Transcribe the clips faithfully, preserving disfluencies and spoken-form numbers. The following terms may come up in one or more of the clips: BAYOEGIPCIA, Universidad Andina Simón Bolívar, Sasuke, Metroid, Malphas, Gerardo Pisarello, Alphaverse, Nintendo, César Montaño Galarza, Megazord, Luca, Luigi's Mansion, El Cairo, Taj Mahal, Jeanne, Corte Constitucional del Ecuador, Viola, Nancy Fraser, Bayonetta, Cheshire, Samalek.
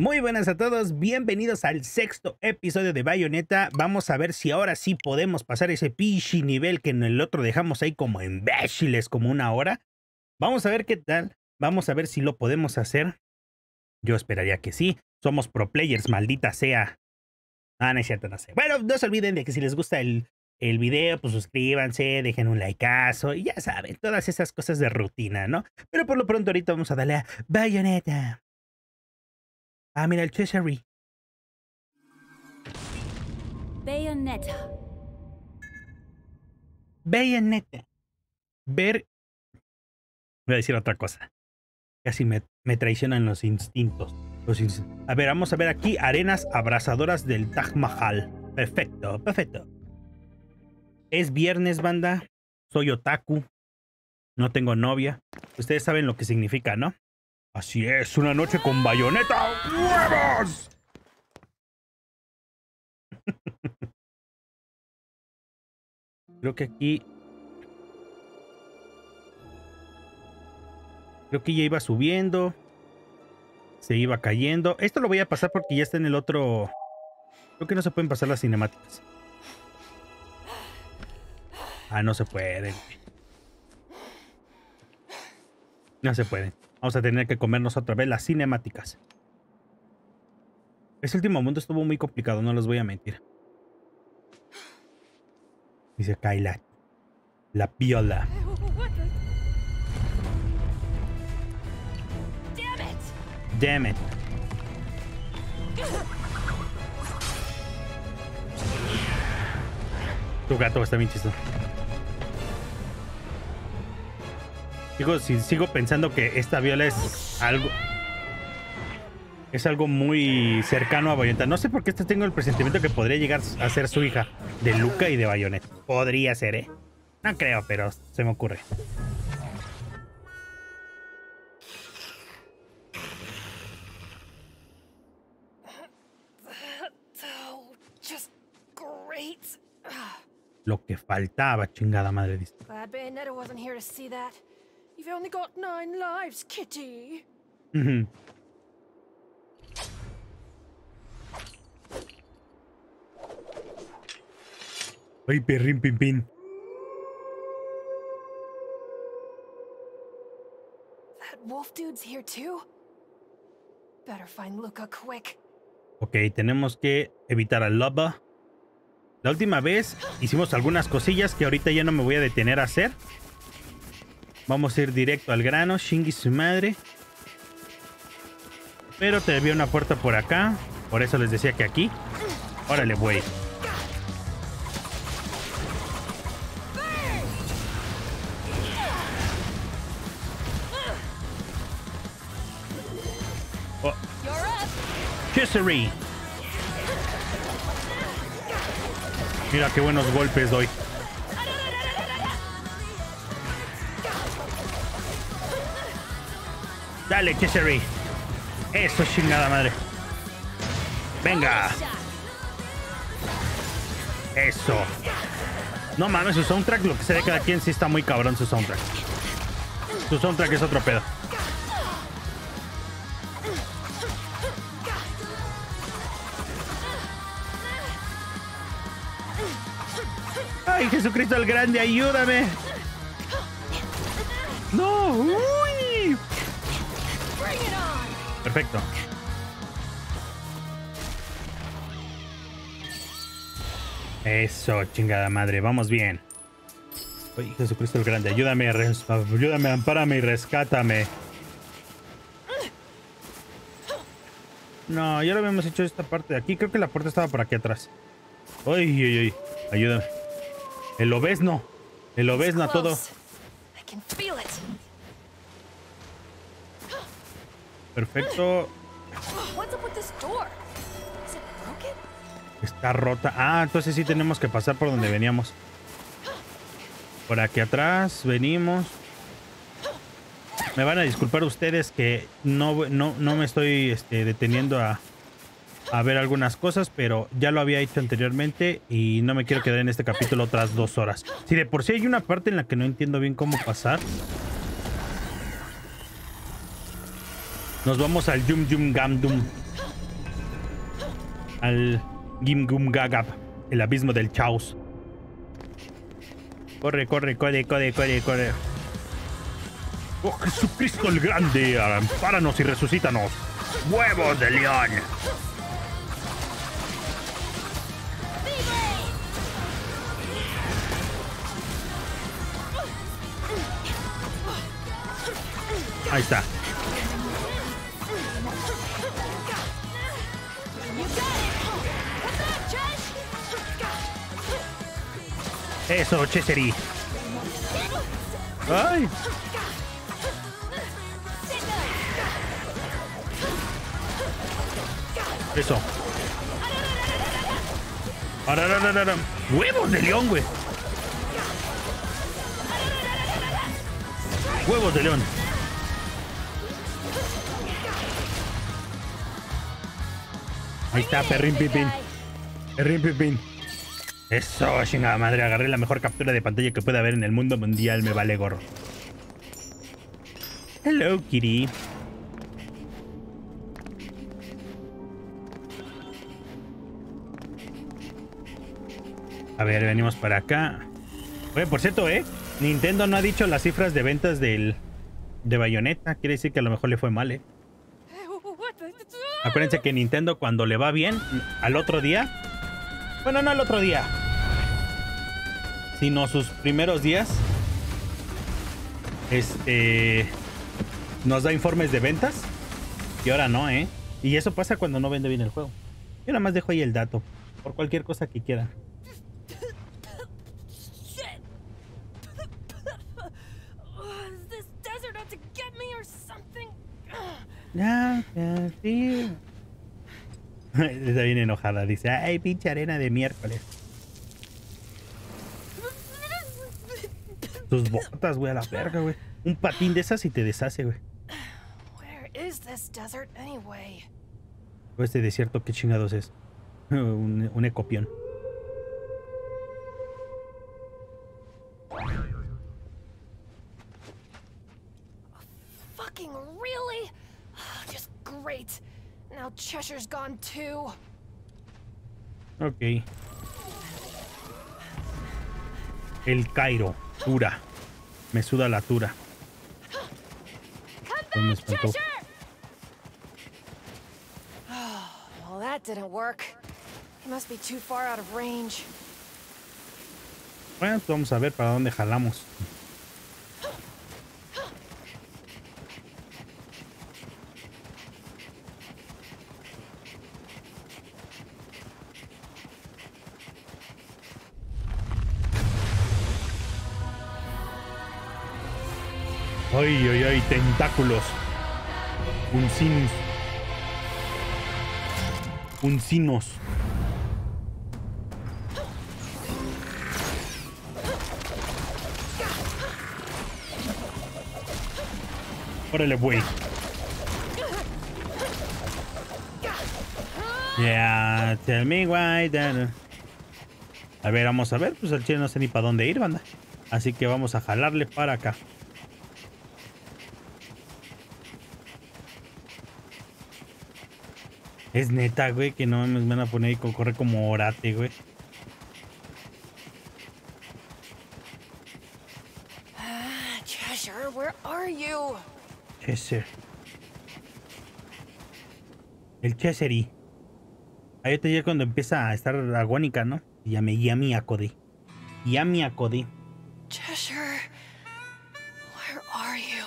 Muy buenas a todos, bienvenidos al sexto episodio de Bayonetta. Vamos a ver si ahora sí podemos pasar ese pichi nivel que en el otro dejamos ahí como imbéciles, como una hora. Vamos a ver qué tal, vamos a ver si lo podemos hacer. Yo esperaría que sí, somos pro players, maldita sea. Ah, no es cierto, no sé. Bueno, no se olviden de que si les gusta el, el video, pues suscríbanse, dejen un likeazo y ya saben, todas esas cosas de rutina, ¿no? Pero por lo pronto ahorita vamos a darle a Bayonetta. Ah, mira, el Cheshire. Bayonetta. Bayonetta. Ver... Voy a decir otra cosa. Casi me, me traicionan los instintos. los instintos. A ver, vamos a ver aquí. Arenas abrasadoras del Taj Mahal. Perfecto, perfecto. Es viernes, banda. Soy otaku. No tengo novia. Ustedes saben lo que significa, ¿no? Así es, una noche con Bayonetta. ¡Huevos! Creo que aquí... Creo que ya iba subiendo. Se iba cayendo. Esto lo voy a pasar porque ya está en el otro... Creo que no se pueden pasar las cinemáticas. Ah, no se pueden. No se pueden. Vamos a tener que comernos otra vez las cinemáticas. Ese último mundo estuvo muy complicado, no les voy a mentir. Dice Kaila. La Viola. Damn it. Tu gato está bien chistoso. Digo, si sigo pensando que esta Viola es algo... Es algo muy cercano a Bayonetta. No sé por qué este tengo el presentimiento que podría llegar a ser su hija. De Luca y de Bayonetta. Podría ser, ¿eh? No creo, pero se me ocurre. Lo que faltaba, chingada madre. Dice. You've only got nine lives, Kitty. Mm-hmm. Ay, perrín, pin, pin. That wolf dude's here too. Better find Luca quick. Okay, tenemos que evitar a Loba. La última vez hicimos algunas cosillas que ahorita ya no me voy a detener a hacer. Vamos a ir directo al grano. Shingi su madre. Pero te había una puerta por acá. Por eso les decía que aquí. Órale, güey. Oh. Cheshire. Mira qué buenos golpes doy. Dale, Cheshire. Eso es chingada madre. Venga. Eso. No mames, su soundtrack, lo que se ve cada quien, sí está muy cabrón su soundtrack. Su soundtrack es otro pedo. Ay, Jesucristo el Grande, ayúdame. No. Uy. Perfecto. Eso, chingada madre. Vamos bien. Uy, Jesucristo el Grande, ayúdame, ayúdame, ampárame y rescátame. No, ya lo habíamos hecho esta parte de aquí. Creo que la puerta estaba por aquí atrás. Uy, uy, uy. Ayúdame. El obesno. El obesno a todo. Perfecto. Está rota. Ah, entonces sí tenemos que pasar por donde veníamos. Por aquí atrás venimos. Me van a disculpar ustedes que no, no, no me estoy este, deteniendo a, a ver algunas cosas, pero ya lo había hecho anteriormente y no me quiero quedar en este capítulo otras dos horas. Si de por sí hay una parte en la que no entiendo bien cómo pasar... Nos vamos al Yum Yum Gam Dum. al Gimgumgagap, el abismo del caos. Corre, corre, corre, corre, corre, corre. Oh, Jesucristo el Grande, ampáranos y resucítanos. ¡Huevos de león! Ahí está. Eso, Cheshire. ¡Ay! Eso. ¡Huevos de león, güey! ¡Huevos de león! Ahí está, perrín pipín. Perrín pipín. Eso, chingada madre. Agarré la mejor captura de pantalla que pueda haber en el mundo mundial. Me vale gorro. Hello, kitty. A ver, venimos para acá. Oye, por cierto, ¿eh? Nintendo no ha dicho las cifras de ventas del de Bayonetta. Quiere decir que a lo mejor le fue mal, ¿eh? Acuérdense que Nintendo, cuando le va bien, al otro día... Bueno, no al otro día, sino sus primeros días, este, nos da informes de ventas. Y ahora no, ¿eh? Y eso pasa cuando no vende bien el juego. Yo nada más dejo ahí el dato, por cualquier cosa que quieran. Ya, ya, sí. Está bien enojada, dice, ay, pinche arena de miércoles. Tus botas, güey, a la verga, güey. Un patín de esas y te deshace, güey. Este desierto, ¿qué chingados es? un, un ecopión. Cheshire's gone too. Ok. El Cairo, Tura. Me suda la Tura. Come back, Cheshire! Oh, well, that didn't work. He must be too far out of range. Bueno, vamos a ver para dónde jalamos. Ay, ay, ay, tentáculos. Uncinos. Uncinos. Órale, güey. Yeah, tell me why then. A ver, vamos a ver. Pues el chile no sé ni para dónde ir, banda. Así que vamos a jalarle para acá. Es neta, güey, que no me van a poner y correr como orate, güey. Ah, Cheshire, where are you? Cheshire. El Cheshire. Ahí está ya cuando empieza a estar agónica, ¿no? Ya me ya me acodé. Ya me acodé. Cheshire, where are you?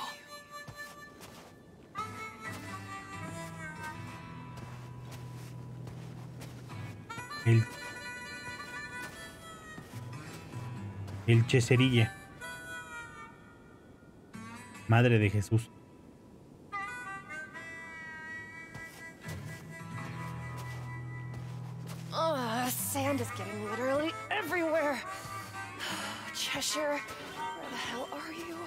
El, el Cheshire. Madre de Jesús. Oh, sand is getting literally everywhere. Cheshire, where the hell are you?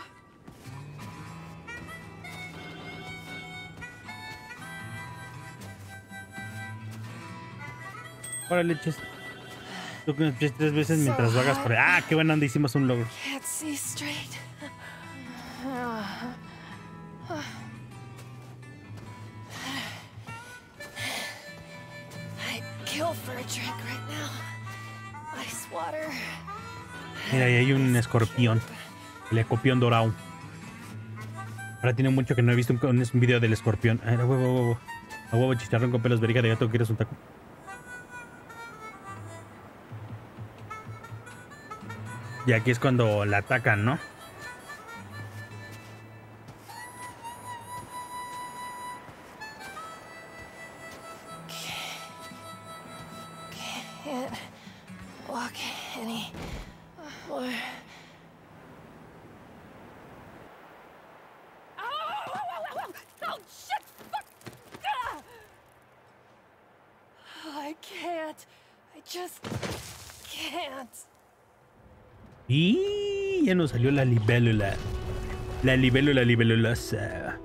Ahora leches. Tú que tres veces mientras vagas por ahí. Ah, qué bueno, onda, hicimos un logro. Mira, ahí hay un escorpión. El escorpión dorado. Ahora tiene mucho que no he visto un, un video del escorpión. A huevo, huevo. A huevo, chicharrón con pelos, veriga de gato, ¿quieres un taco? Y aquí es cuando la atacan, ¿no? Y ya nos salió la libélula. La libélula, la libelulosa.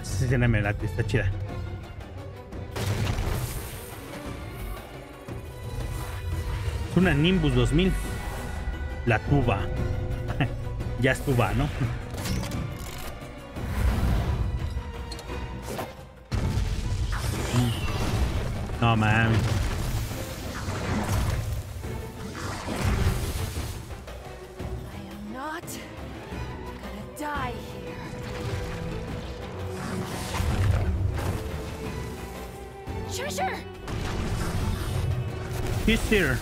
Esa escena me late, está chida. Es una Nimbus dos mil. La tuba. Ya es tuba, ¿no? No mames. He's here.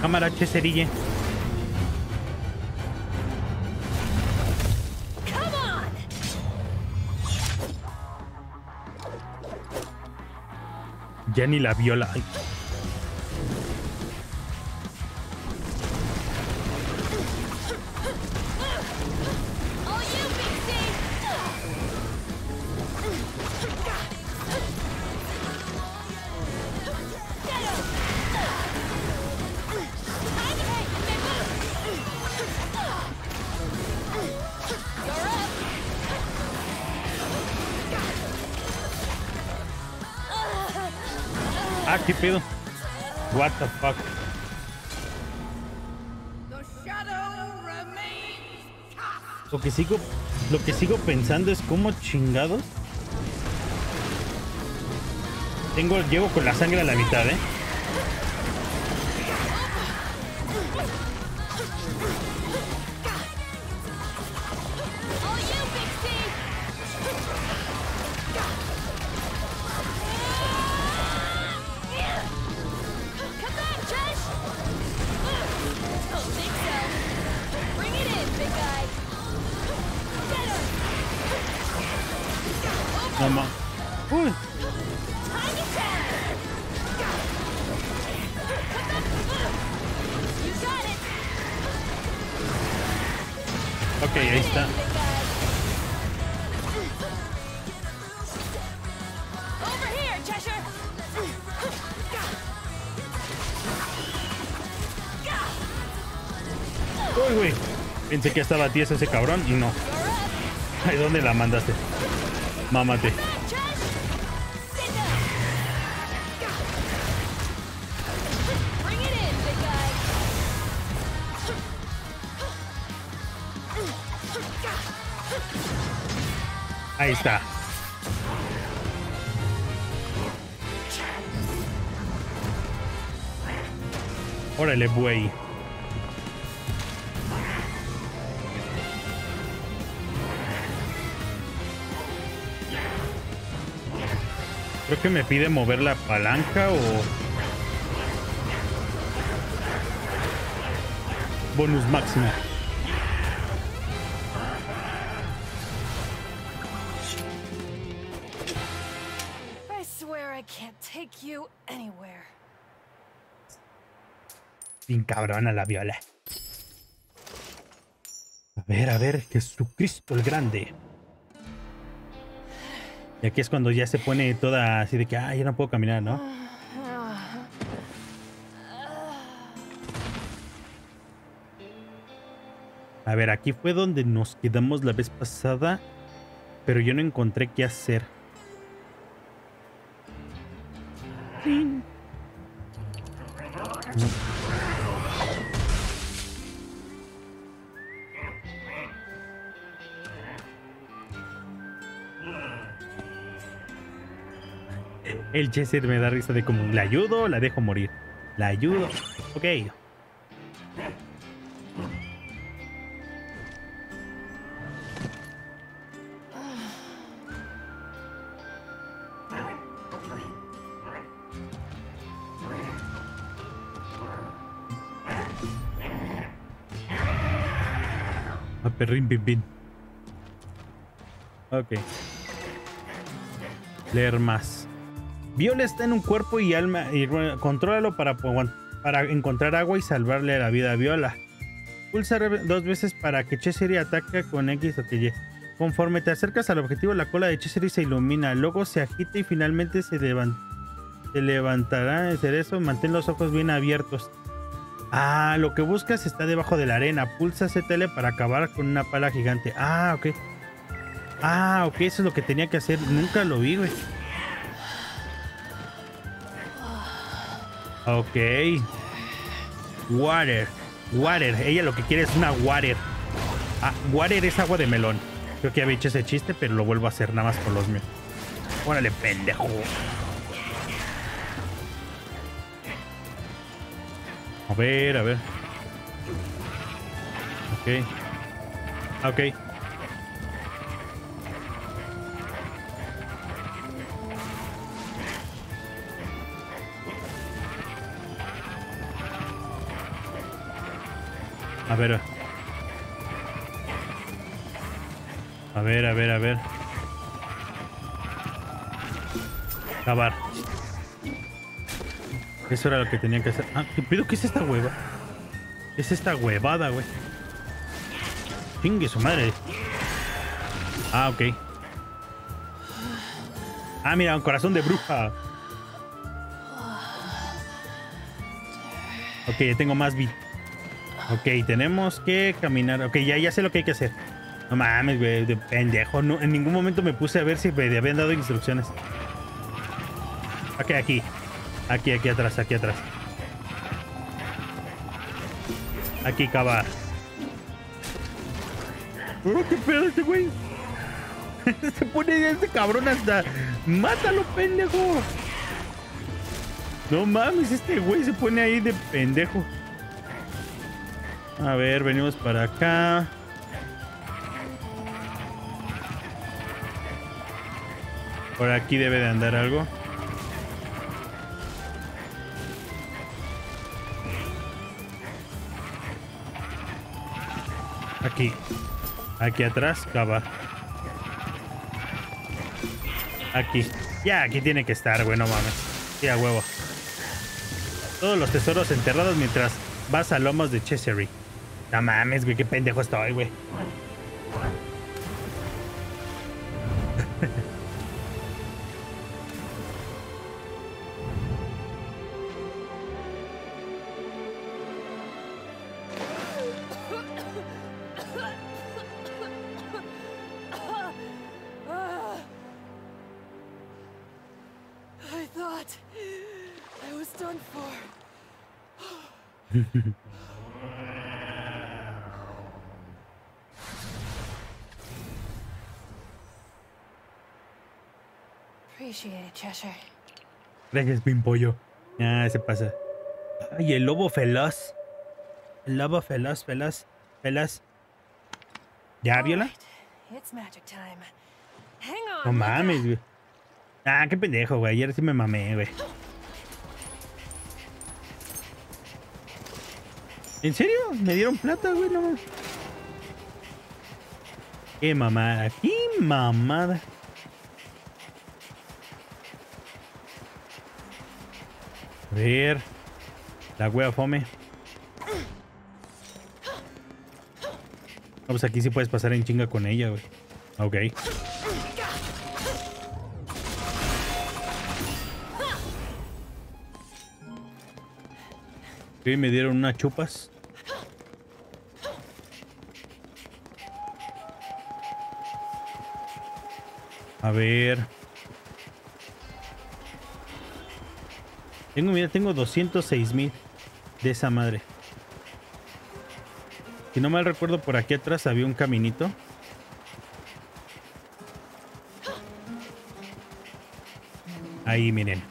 Cámara, Cheshire. Come on. Jeanne la Viola. Ay. Ah, ¿qué pedo? What the fuck? Lo que sigo, lo que sigo pensando es cómo chingados tengo, llevo con la sangre a la mitad, ¿eh? Ok, ahí está. Uy, güey. Pensé que estaba a diez ese cabrón y no. Ay, ¿dónde la mandaste? Mámate. Ahí está. Órale, buey. Creo que me pide mover la palanca o... Bonus máximo. Bien cabrona la Viola. A ver, a ver, Jesucristo el Grande. Y aquí es cuando ya se pone toda así de que, ah, ya no puedo caminar, ¿no? A ver, aquí fue donde nos quedamos la vez pasada, pero yo no encontré qué hacer. ¡Tin! El Cheshire me da risa de como la ayudo, la dejo morir. La ayudo. Ok. A perrín, pin, pin. Ok. Leer más. Viola está en un cuerpo y alma. Y, bueno, contrólalo para, para encontrar agua y salvarle la vida a Viola. Pulsa dos veces para que Cheshire ataque con X o que Y. Conforme te acercas al objetivo, la cola de Cheshire se ilumina. Luego se agita y finalmente se, levant se levantará el cerezo. Mantén los ojos bien abiertos. Ah, lo que buscas está debajo de la arena. Pulsa C T L para acabar con una pala gigante. Ah, ok. Ah, ok, eso es lo que tenía que hacer. Nunca lo vi, güey. Ok. Water. Water. Ella lo que quiere es una water. Ah, water es agua de melón. Creo que había hecho ese chiste, pero lo vuelvo a hacer nada más por los míos. Órale, pendejo. A ver, a ver. Ok. Ok. A ver. A ver, a ver, a ver. Acabar. Eso era lo que tenían que hacer. Ah, ¿qué pido? ¿Qué es esta hueva? Es esta huevada, güey. Chingue su madre. Ah, ok. Ah, mira, un corazón de bruja. Ok, ya tengo más vida. Ok, tenemos que caminar. Ok, ya, ya sé lo que hay que hacer. No mames, güey, de pendejo. No, en ningún momento me puse a ver si me habían dado instrucciones. Ok, aquí. Aquí, aquí atrás, aquí atrás. Aquí, cavar. Oh, ¿qué pedo este güey? Se pone este cabrón hasta... ¡Mátalo, pendejo! No mames, este güey se pone ahí de pendejo. A ver, venimos para acá. Por aquí debe de andar algo. Aquí. Aquí atrás, cava. Aquí. Ya, aquí tiene que estar, güey, no mames. Sí, a huevo. Todos los tesoros enterrados mientras vas a lomos de Cheshire. No mames, güey, qué pendejo estoy, güey. I thought I was done for. Cheshire. Gracias, pimpollo. Ah, se pasa. Ay, el lobo feroz. El lobo feroz, feroz, feroz. ¿Ya, Viola? No mames, güey. Ah, qué pendejo, güey. Ayer sí me mamé, güey. ¿En serio? Me dieron plata, güey, no más. Qué mamada, qué mamada. A ver, la wea fome. No, pues aquí sí puedes pasar en chinga con ella, güey. Ok. Ok, me dieron unas chupas. A ver. Tengo, mira, tengo doscientos seis mil de esa madre. Si no mal recuerdo, por aquí atrás había un caminito. Ahí, miren.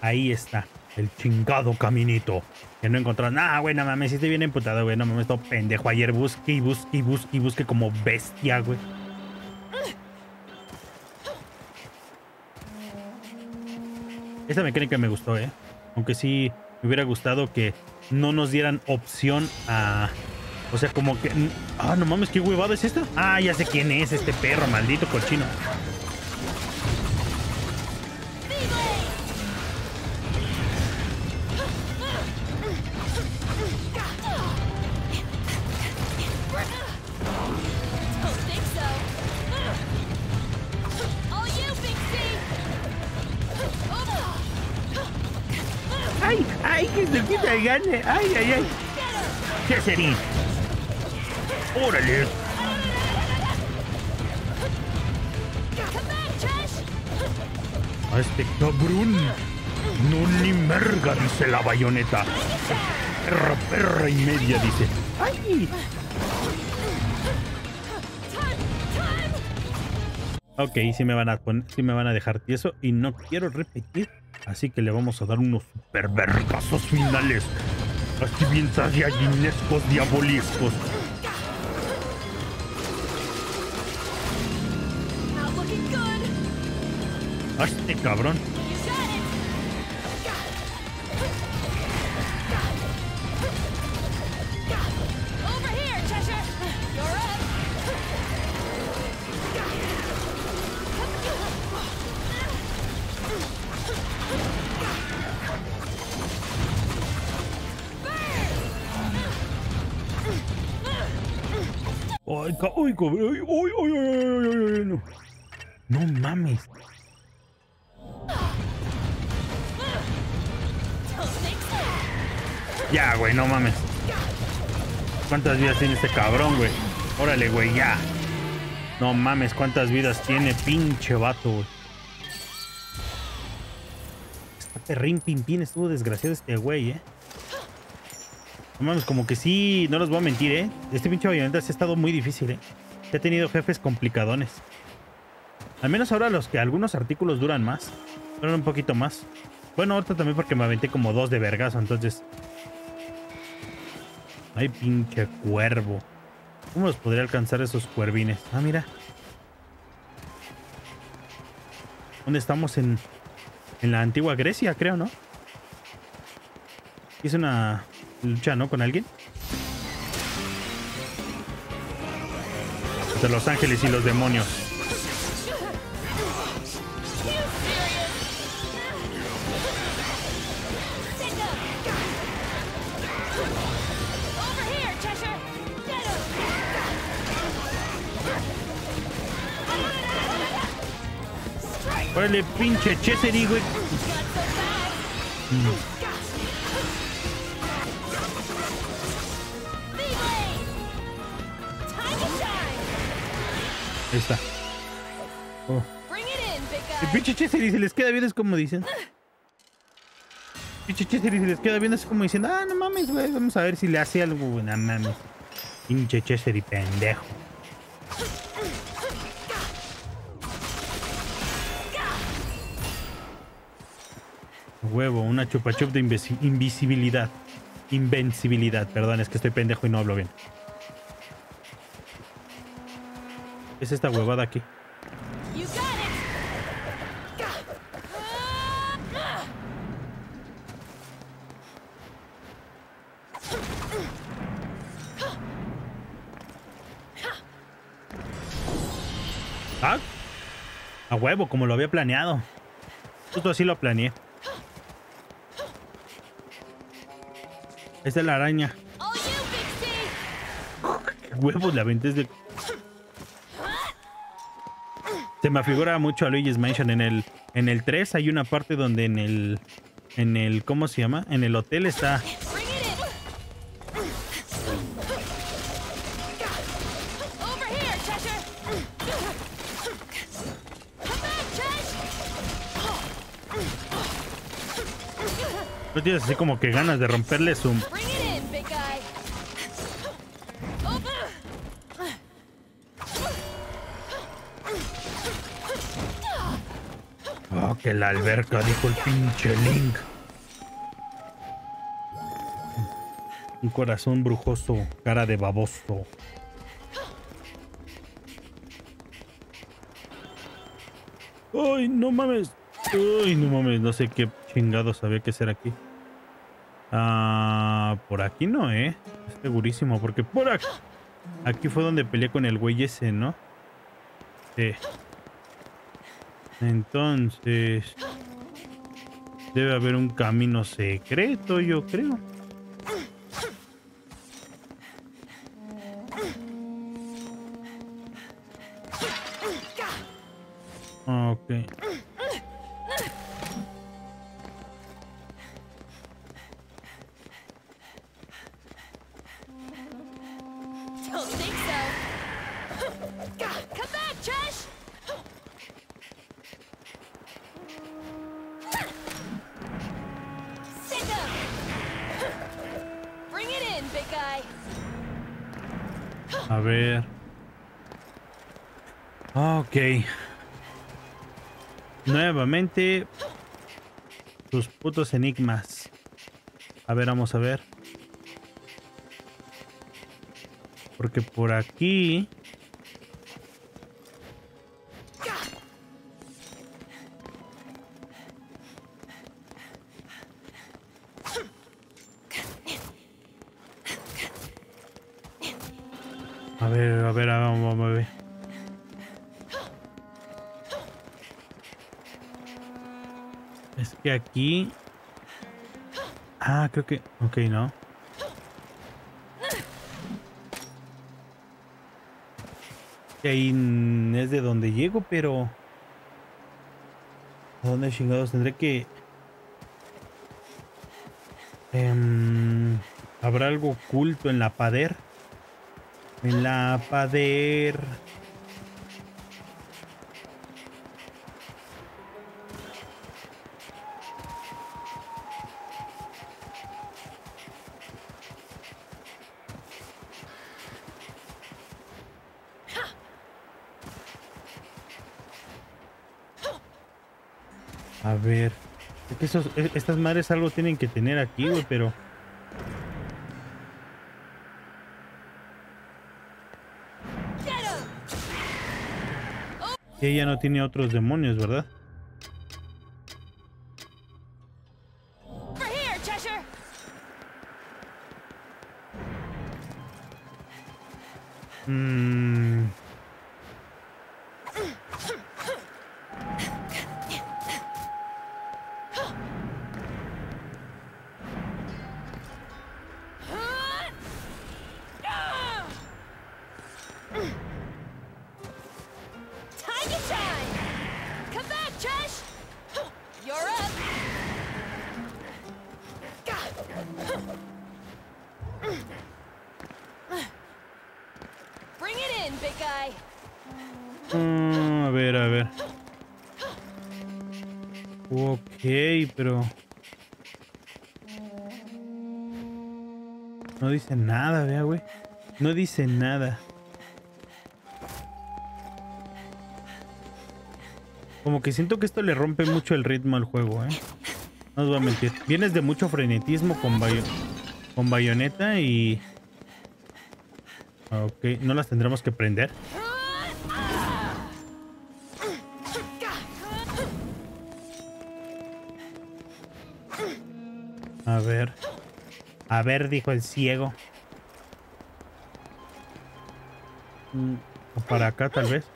Ahí está. El chingado caminito. Que no encontró nada, güey. No mames, sí estoy bien emputado, güey. No mames, todo pendejo. Ayer busqué y busqué y busqué y busqué como bestia, güey. Esta mecánica me gustó, eh. Aunque sí me hubiera gustado que no nos dieran opción a... O sea, como que... Ah, no mames, ¿qué huevada es esta? Ah, ya sé quién es este perro, maldito cochino. ¡Ay! ¡Ay! ¡Que se quita el gane! ¡Ay, ay, ay! ¿Qué sería? ¡Órale! ¡A este cabrón! ¡No ni merga! Dice la bayoneta. Perra, perra y media, dice. ¡Ay! Ok, sí me van a poner, sí me van a dejar tieso y no quiero repetir. Así que le vamos a dar unos super vergazos finales. Así bien sagiaginescos, diabolescos. Este cabrón. Ay, uy, uy, uy, uy, uy, uy, no. No mames. Ya, güey, no mames. ¿Cuántas vidas tiene este cabrón, güey? Órale, güey, ya. No mames, ¿cuántas vidas tiene pinche vato, güey? Este perrín pimpín estuvo desgraciado este güey, eh. No mames, como que sí, no los voy a mentir, ¿eh? Este pinche Bayonetta se ha estado muy difícil, ¿eh? Se ha tenido jefes complicadones. Al menos ahora los que algunos artículos duran más. Duran un poquito más. Bueno, ahorita también porque me aventé como dos de vergazo, entonces... Ay, pinche cuervo. ¿Cómo los podría alcanzar esos cuervines? Ah, mira. ¿Dónde estamos? En, en la antigua Grecia, creo, ¿no? Es una... lucha, ¿no? Con alguien. De los ángeles y los demonios. Órale, pinche Cheshire, güey. Mm. Ahí está. Oh. El pinche Cheshire se les queda bien, es como dicen. El pinche Cheshire se les queda bien, es como dicen. Ah, no mames, güey. Vamos a ver si le hace algo. Buena mames. Pinche Cheshire, pendejo. Huevo, una chupa chup de invisibilidad. Invencibilidad. Perdón, es que estoy pendejo y no hablo bien. Es esta huevada aquí. ¿Ah? A huevo, como lo había planeado. Justo así lo planeé. Esta es la araña. Huevos, la venta es de... Se me afigura mucho a Luigi's Mansion. En el, en el tres hay una parte donde en el... En el... ¿Cómo se llama? En el hotel está... ¿No tienes así como que ganas de romperle su... Que la alberca, dijo el pinche Link. Un corazón brujoso, cara de baboso. ¡Ay, no mames! ¡Ay, no mames! No sé qué chingados había que hacer aquí. Ah, por aquí no, ¿eh? Es segurísimo, porque por aquí... Aquí fue donde peleé con el güey ese, ¿no? Sí. Entonces... Debe haber un camino secreto, yo creo. Ok. A ver. Ok. Nuevamente. Sus putos enigmas. A ver, vamos a ver. Porque por aquí... A ver, a ver, vamos, vamos a ver. Es que aquí... Ah, creo que... Ok, no. Ahí es de donde llego, pero... ¿A dónde chingados tendré que...? Um, ¿Habrá algo oculto en la pader? En la pader. A ver. Es que esos, estas madres algo tienen que tener aquí, güey, pero... Ella no tiene otros demonios, ¿verdad? Mm. Uh, a ver, a ver. Ok, pero... No dice nada, vea, güey. No dice nada. Como que siento que esto le rompe mucho el ritmo al juego, ¿eh? No os voy a mentir. Vienes de mucho frenetismo con, Bayo con Bayonetta y... Ok, ¿no las tendremos que prender? A ver. A ver, dijo el ciego. O para acá, tal vez.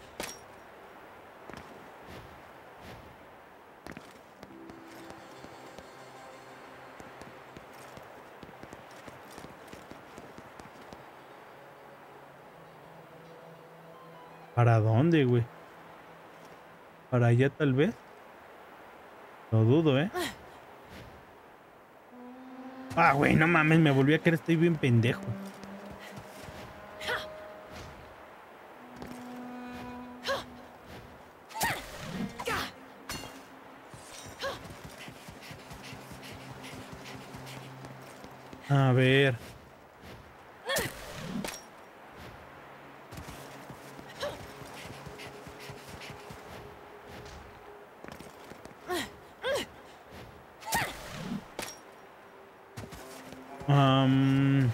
¿Para dónde, güey? ¿Para allá, tal vez? No dudo, ¿eh? Ah, güey, no mames, me volví a creer, estoy bien pendejo. A ver. Um...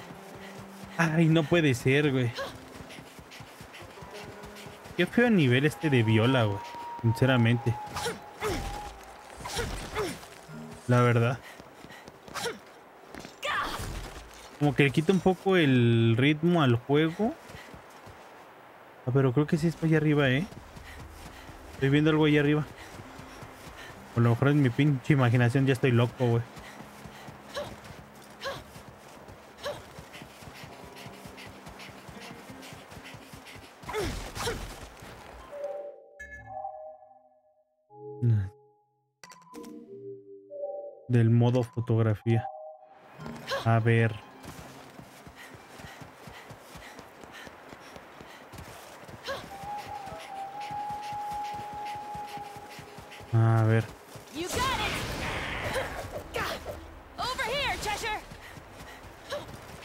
Ay, no puede ser, güey. Qué feo nivel este de Viola, güey. Sinceramente. La verdad. Como que le quita un poco el ritmo al juego. Ah, pero creo que sí es para allá arriba, ¿eh? Estoy viendo algo allá arriba. A lo mejor en mi pinche imaginación ya estoy loco, güey. Del modo fotografía. A ver. A ver. You got it. Over here, Cheshire.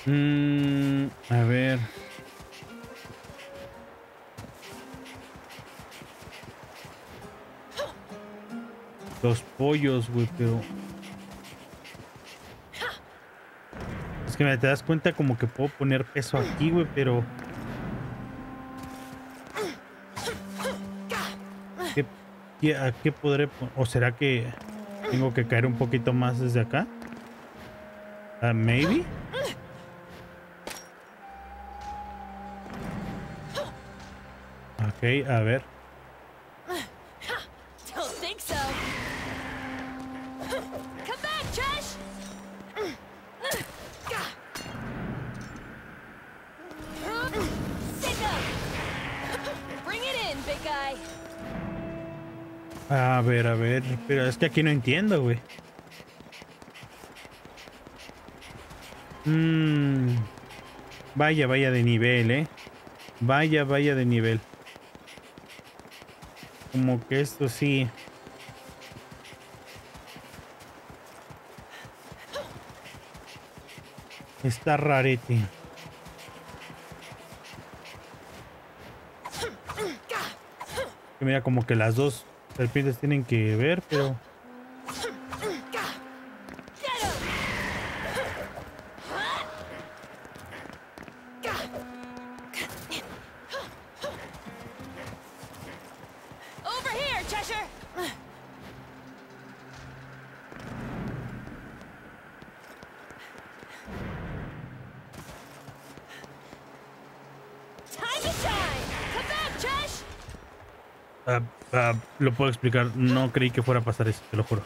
Mm, a ver. Los pollos, güey, pero... Es que me te das cuenta como que puedo poner peso aquí, güey, pero... ¿Qué, qué, ¿A qué podré poner? ¿O será que tengo que caer un poquito más desde acá? Uh, maybe. Ok, a ver. A ver, a ver, pero es que aquí no entiendo, güey. Mm, vaya, vaya de nivel, eh. Vaya, vaya de nivel. Como que esto sí. Está rarete. Mira, como que las dos serpientes tienen que ver, pero... Uh, uh, lo puedo explicar. No creí que fuera a pasar eso, te lo juro.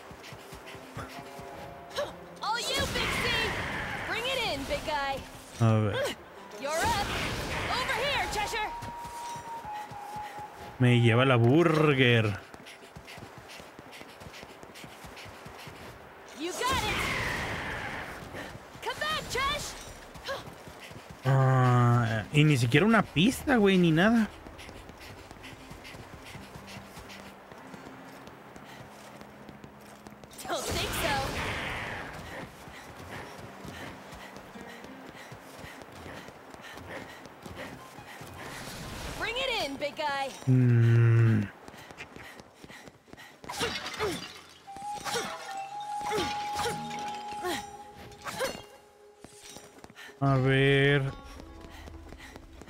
A ver. Me lleva la burger. Uh, y ni siquiera una pista, güey, ni nada. Mm. A ver,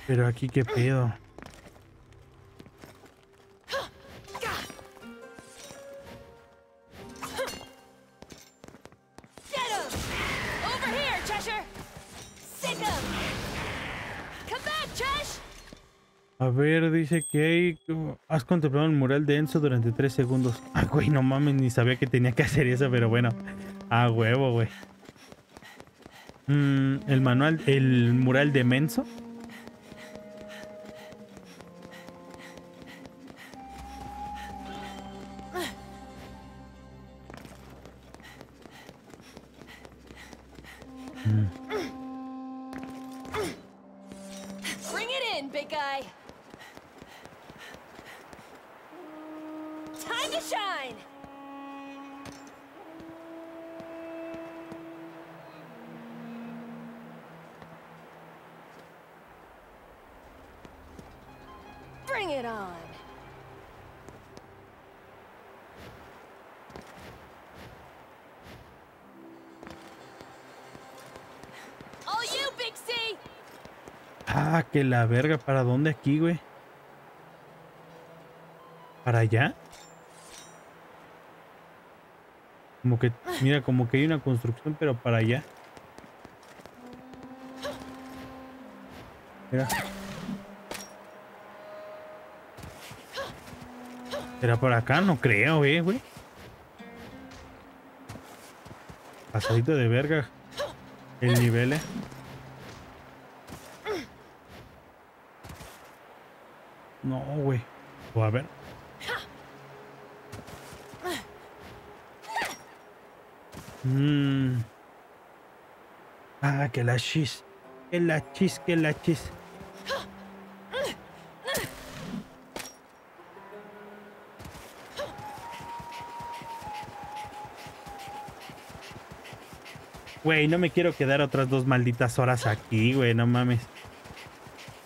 pero aquí qué pedo. A ver, dice que hay... Has contemplado el mural de Enzo durante tres segundos. Ah, güey, no mames, ni sabía que tenía que hacer eso, pero bueno. Ah, huevo, güey. Mm, el manual... El mural de Menzo. Ah, que la verga. ¿Para dónde aquí, güey? ¿Para allá? Como que, mira, como que hay una construcción, pero para allá. Mira. ¿Será por acá? No creo, güey, güey. Pasadito de verga el nivel, eh. No, güey. O a ver. Mmm. Ah, que la chis. Que la chis, que la chis. Güey, no me quiero quedar otras dos malditas horas aquí, güey. No mames.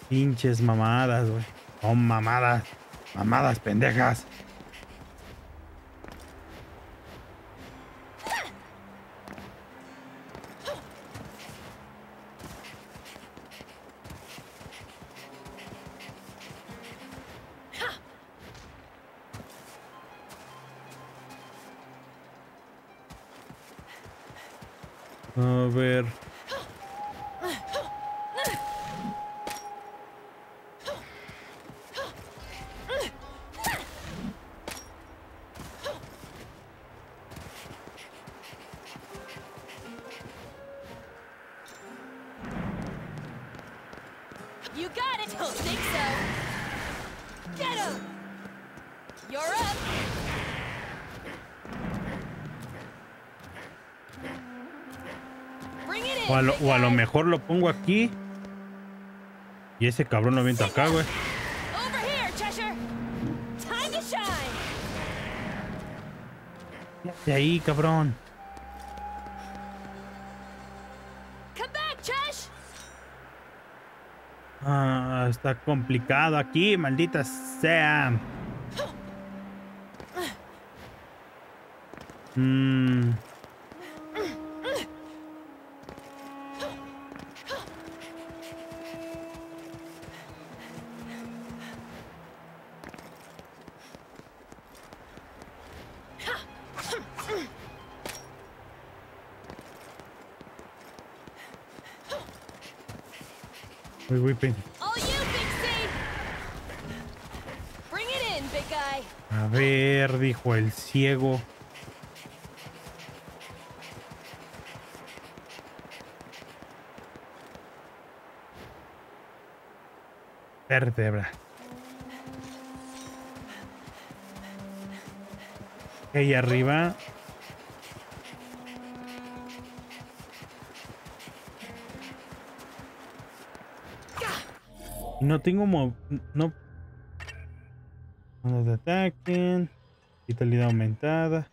Pinches mamadas, güey. Oh, mamadas. Mamadas, pendejas. A ver. You got it. Don't think so. Get him. You're up. O a, lo, o a lo mejor lo pongo aquí y ese cabrón lo avienta acá, güey. De ahí, cabrón. Ah, está complicado aquí, maldita sea. Mmm. A ver, dijo el ciego. Vértebra. Ahí arriba. No tengo mo... No. No te ataquen. Vitalidad aumentada.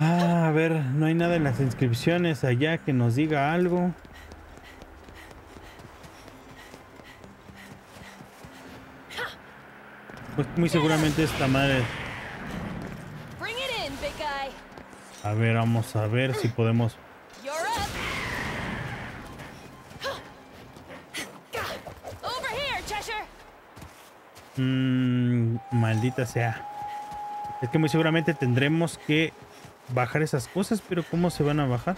Ah, a ver, no hay nada en las inscripciones allá que nos diga algo. Pues muy seguramente esta madre. A ver, vamos a ver si podemos. Mmm, maldita sea. Es que muy seguramente tendremos que bajar esas cosas, pero ¿cómo se van a bajar?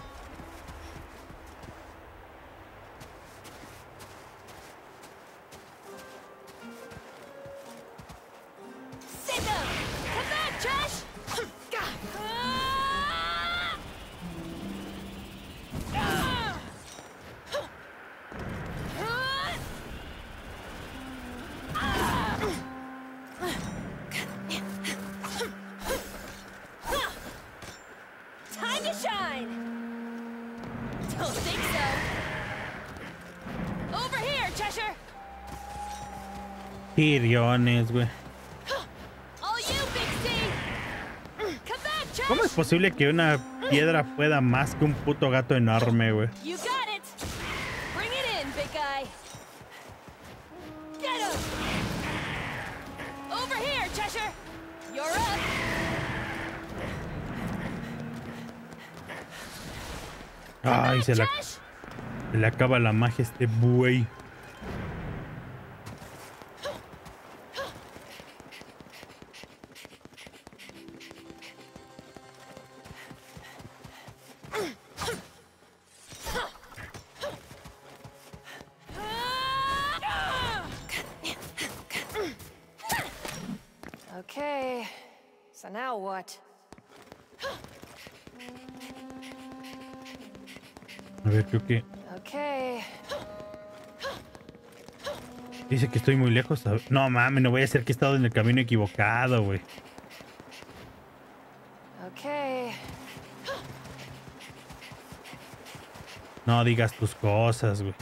Piriones, güey. ¿Cómo es posible que una piedra pueda más que un puto gato enorme, güey? Ay, se la, se le acaba la magia a este buey. ¿Qué? Okay. Dice que estoy muy lejos. No mames, no voy a hacer que he estado en el camino equivocado, güey. Okay. No digas tus cosas, güey.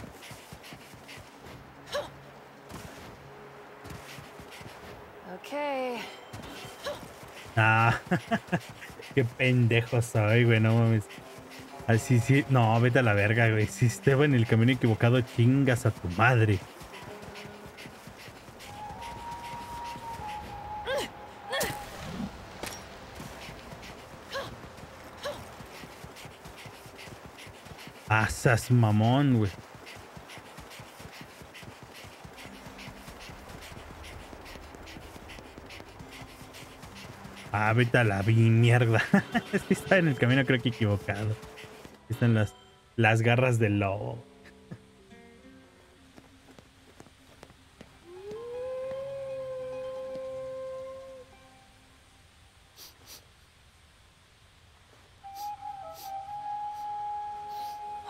Okay. Ah, qué pendejo soy, güey, no mames. Así sí, no, vete a la verga, güey. Si estaba en el camino equivocado, chingas a tu madre. Asas mamón, güey. Ah, vete a la vi mierda. Sí está en el camino, creo que equivocado. Están las, las garras del lobo.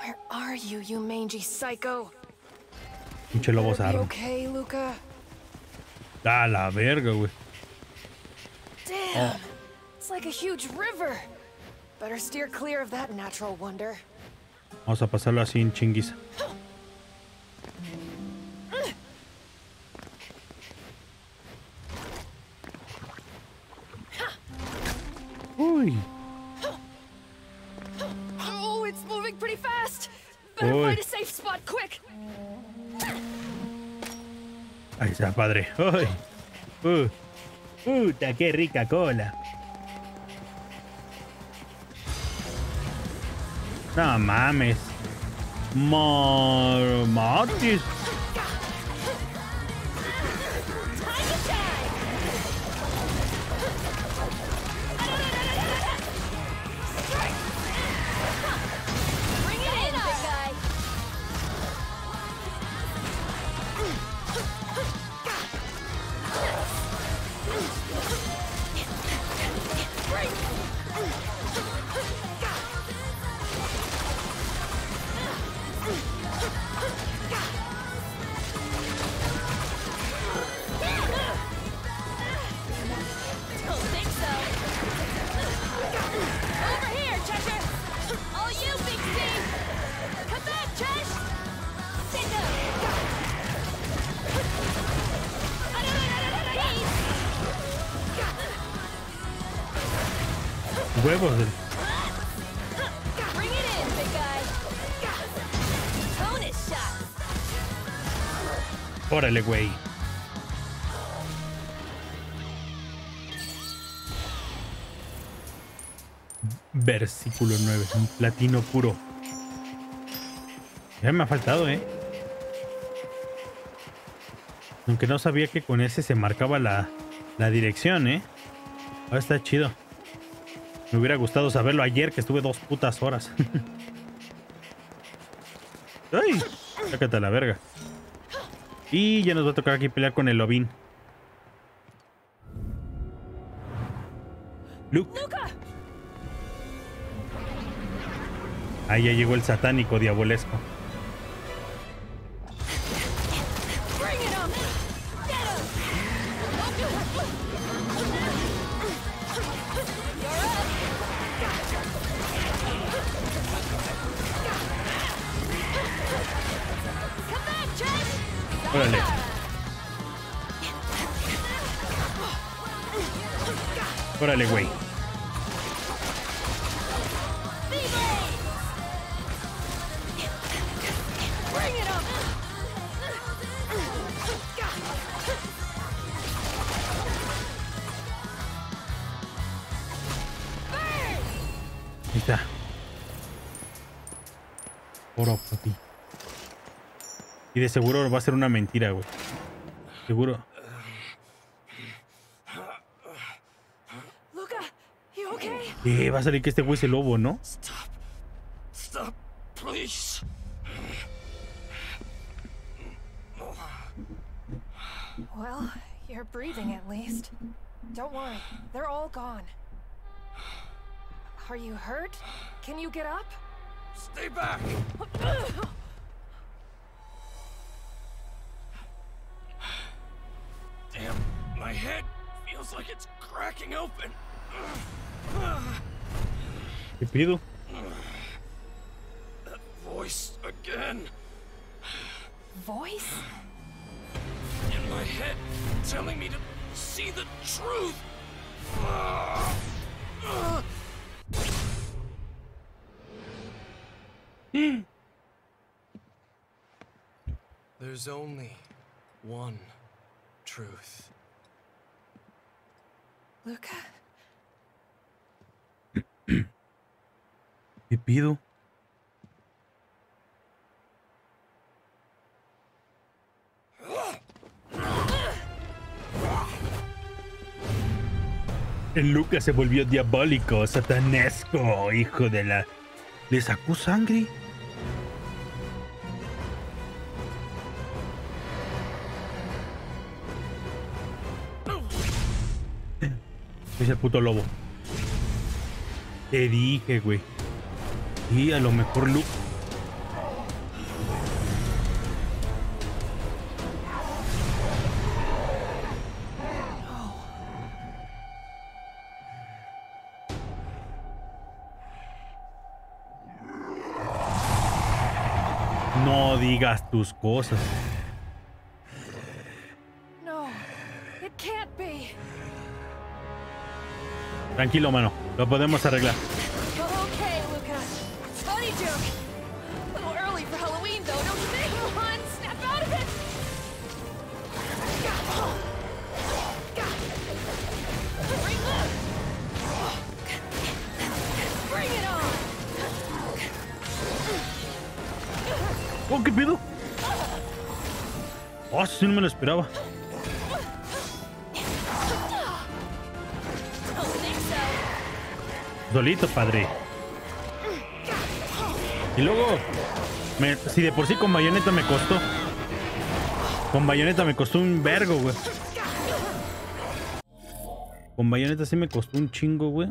Where are you, you mangy psycho? Pinche lobo sardo. Okay, Luca. Da la verga, güey. Damn. It's like a huge river. Better steer clear of that natural wonder. Vamos a pasarlo así en chinguiza. Uy. Oh, it's moving pretty fast. Better find a safe spot quick. Ahí está, padre. Uy. Uh. Puta, qué rica cola. No mames. Marmotis. Huevos del... Órale, güey. Versículo nueve. Un platino puro. Ya me ha faltado, ¿eh? Aunque no sabía que con ese se marcaba la, la dirección, ¿eh? Ahora está chido. Me hubiera gustado saberlo ayer, que estuve dos putas horas. ¡Ay! Sácate a la verga. Y ya nos va a tocar aquí pelear con el Lobín. Luke. Ahí ya llegó el satánico diabolesco. Órale, güey. Ahí está. Oro para ti. Y de seguro va a ser una mentira, güey. Seguro. Eh, va a salir que este güey es el lobo, ¿no? Stop. Stop, please. Well, you're breathing at least. Don't worry, they're all gone. Are you hurt? Can you get up? Stay back. Damn, my head feels like it's cracking open. ¿Qué pido? That voice again. Voice? In my head, telling me to see the truth. There's only one truth. Luca. ¿Qué pido? El Luca se volvió diabólico, satanesco, hijo de la... ¿Le sacó sangre? Es el puto lobo. Te dije, güey. Y a lo mejor Luca. No digas tus cosas. No, it can't be. Tranquilo, mano. Lo podemos arreglar. ¿Qué pido? Oh, sí, no me lo esperaba. Solito, padre. Y luego, me, si de por sí con Bayonetta me costó. Con Bayonetta me costó un vergo, güey. Con Bayonetta sí me costó un chingo, güey.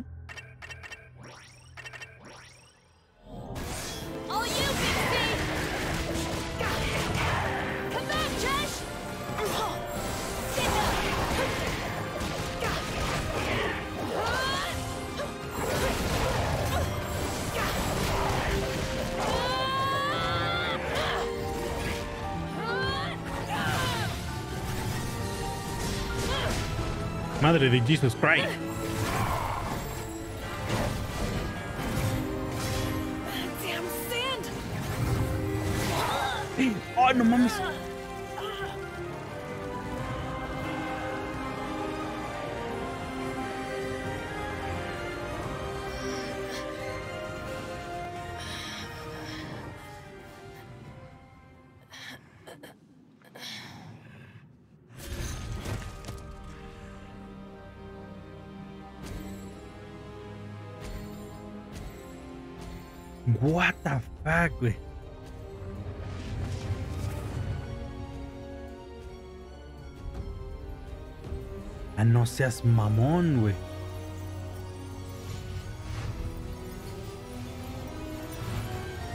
Madre de Jesus Christ. Oh, no mames. What the fuck, güey. Ah, no seas mamón, güey.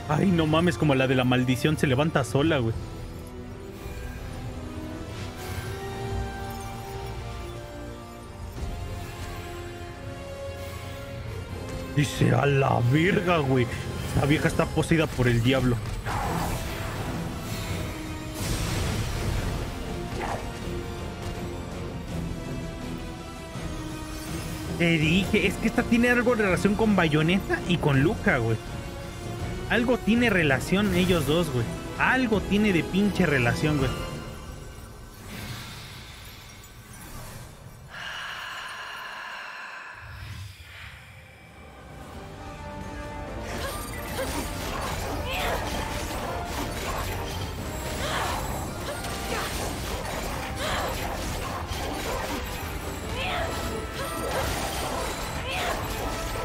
Ay, no mames, como la de la maldición se levanta sola, güey. Dice, a la verga, güey. La vieja está poseída por el diablo. Te dije, es que esta tiene algo de relación con Bayonetta y con Luca, güey. Algo tiene relación ellos dos, güey. Algo tiene de pinche relación, güey.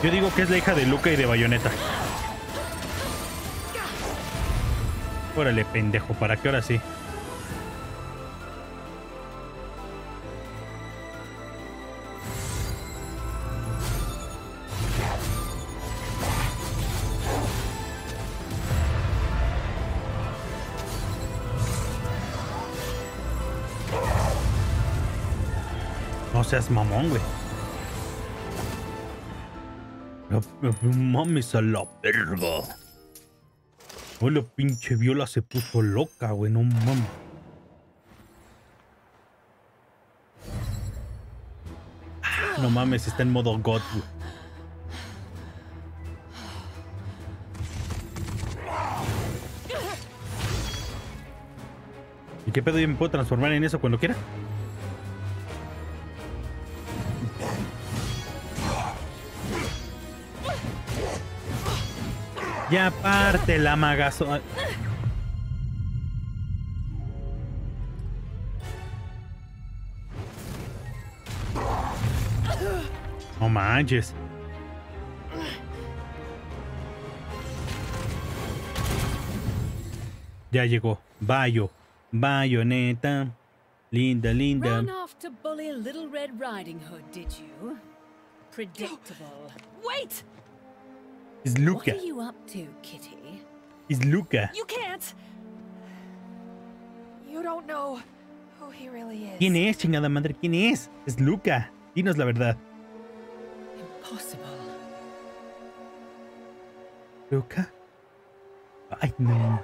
Yo digo que es la hija de Luca y de Bayonetta. Órale, pendejo, ¿para qué ahora sí? No seas mamón, güey. Mames a la verga. Hola, pinche Viola se puso loca, güey. No mames. Ah, no mames, está en modo God, güey. ¿Y qué pedo? ¿Yo me puedo transformar en eso cuando quiera? Y aparte la magazo. No manches. Ya llegó. Bayo. Bayonetta. Linda, linda. Ran after bully Little Red Riding Hood, did you? Predictable. Wait. It's Luca. What are you up to, Kitty? It's Luca. You can't. You don't know who he really is. ¿Quién es, chingada madre? ¿Quién es? Es Luca. Dinos la verdad. Impossible. Luca. Ay, no.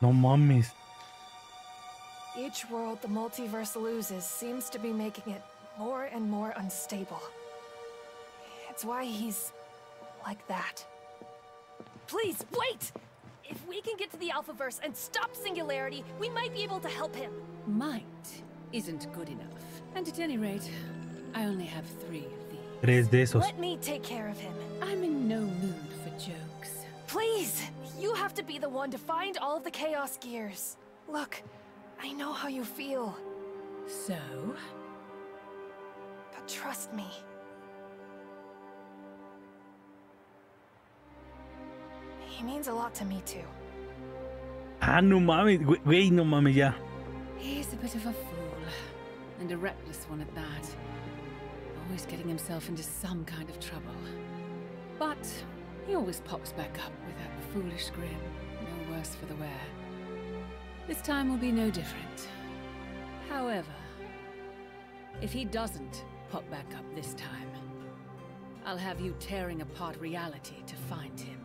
No mames. Each world the multiverse loses seems to be making it more and more unstable. It's why he's like that. Please, wait! If we can get to the Alphaverse and stop Singularity, we might be able to help him. Might isn't good enough. And at any rate, I only have three of these. Tres de esos. Let me take care of him. I'm in no mood for jokes. Please, you have to be the one to find all of the chaos gears. Look, I know how you feel. So? But trust me. He means a lot to me too. Ah, no mames, güey, no mames ya. He's a bit of a fool, and a reckless one at that. Always getting himself into some kind of trouble. But he always pops back up with that foolish grin, no worse for the wear. This time will be no different. However, if he doesn't pop back up this time, I'll have you tearing apart reality to find him.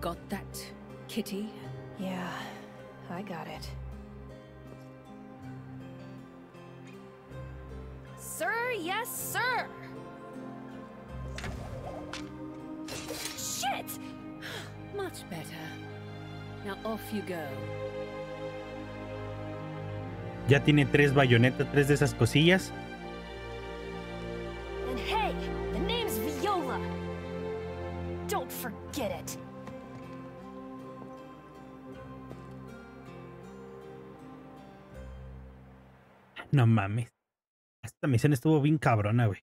Got that, Kitty? Yeah, I got it. Sir, yes, sir! Much better. Now off you go. Ya tiene tres bayonetas, tres de esas cosillas. And hey, the name's Viola. Don't forget it. No mames. Esta misión estuvo bien cabrona, güey.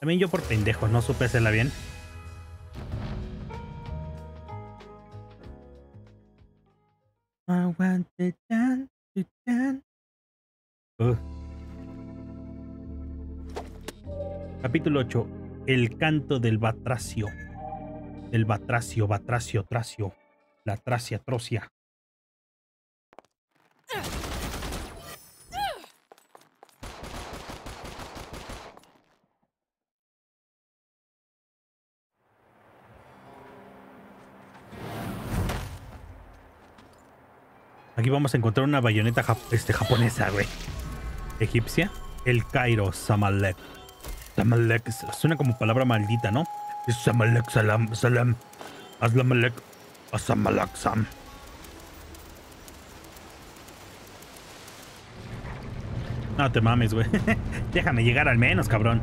También yo por pendejo no supe hacerla bien. I want to dance, to dance. Uh. Capítulo ocho. El canto del batracio. Del batracio, batracio, tracio. La tracia, trocia. Aquí vamos a encontrar una bayoneta jap este, japonesa, güey. Egipcia. El Cairo, Samalek. Samalek. Suena como palabra maldita, ¿no? Samalek, salam, salam. Aslamalek, asamalak, sam. No te mames, güey. Déjame llegar al menos, cabrón.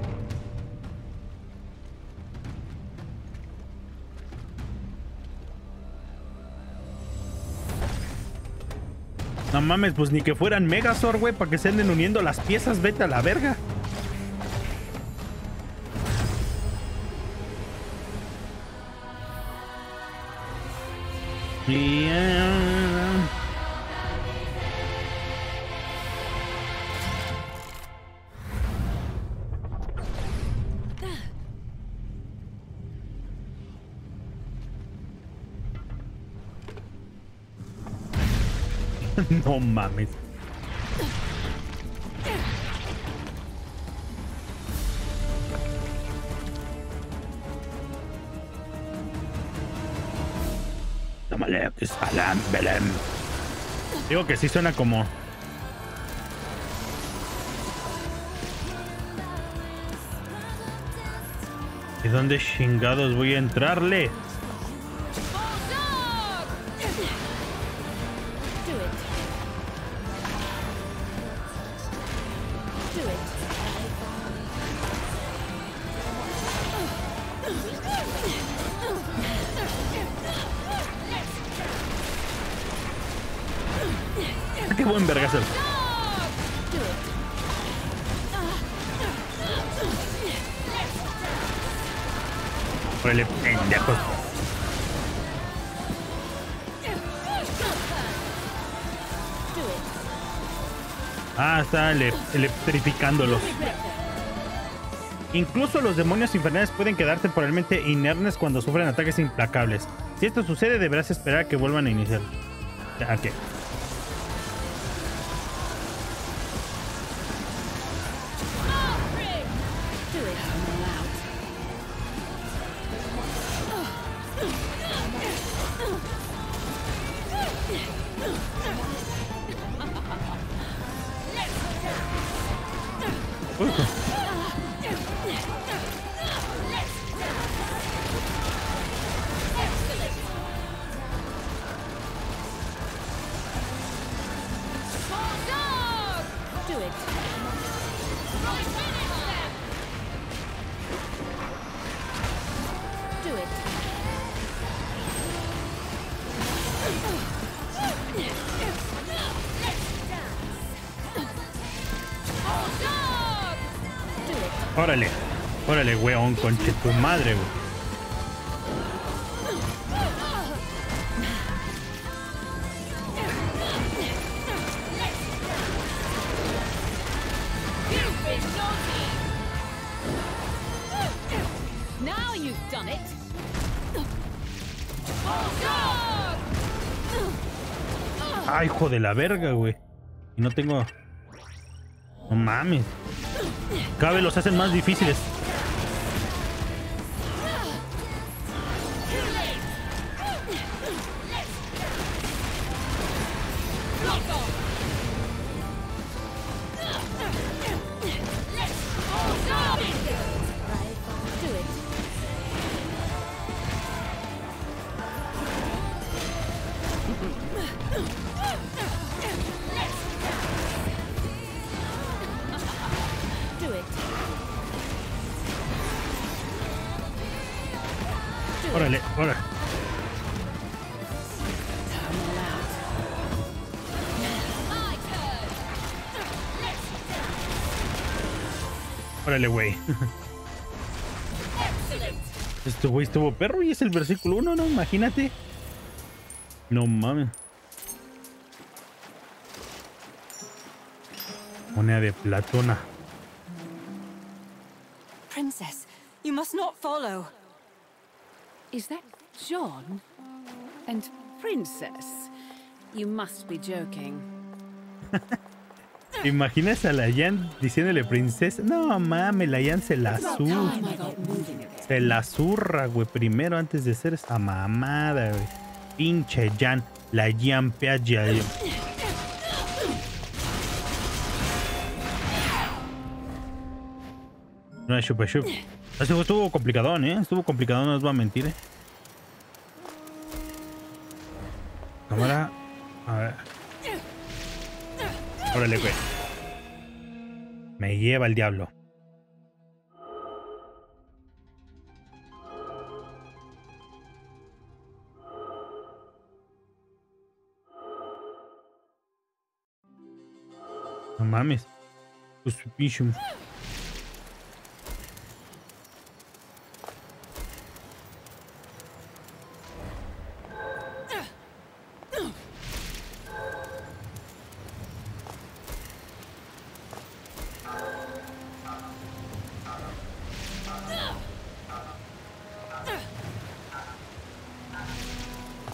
No mames, pues ni que fueran Megazord, güey, para que se anden uniendo las piezas. Vete a la verga. Yeah. No mames. Tómale, que es Alam Belén. Digo que sí suena como... ¿Y dónde chingados voy a entrarle? Electrificándolos. Incluso los demonios infernales pueden quedar temporalmente inernes cuando sufren ataques implacables. Si esto sucede, deberás esperar a que vuelvan a iniciar. Okay. Órale, órale, weón, conche tu madre, weón. Ay, hijo de la verga, güey. Y no tengo... No mames. Cada vez los hacen más difíciles. Güey. Este güey estuvo perro y es el versículo uno, ¿no? Imagínate. No mames. Moneda de platona. Princess, you must not follow. Is that John? And Princess, you must be joking. ¿Te imaginas a la Jeanne diciéndole princesa? No mames, la Jeanne se la zurra. Se la zurra, güey. Primero antes de hacer esta mamada, güey. Pinche Jeanne. La Jeanne Piaggia. Una chupa chup. Estuvo, estuvo complicadón, ¿eh? Estuvo complicadón, no os voy a mentir, ¿eh? Cámara. A ver. Órale, güey. Me lleva el diablo. No mames. Pues pinche.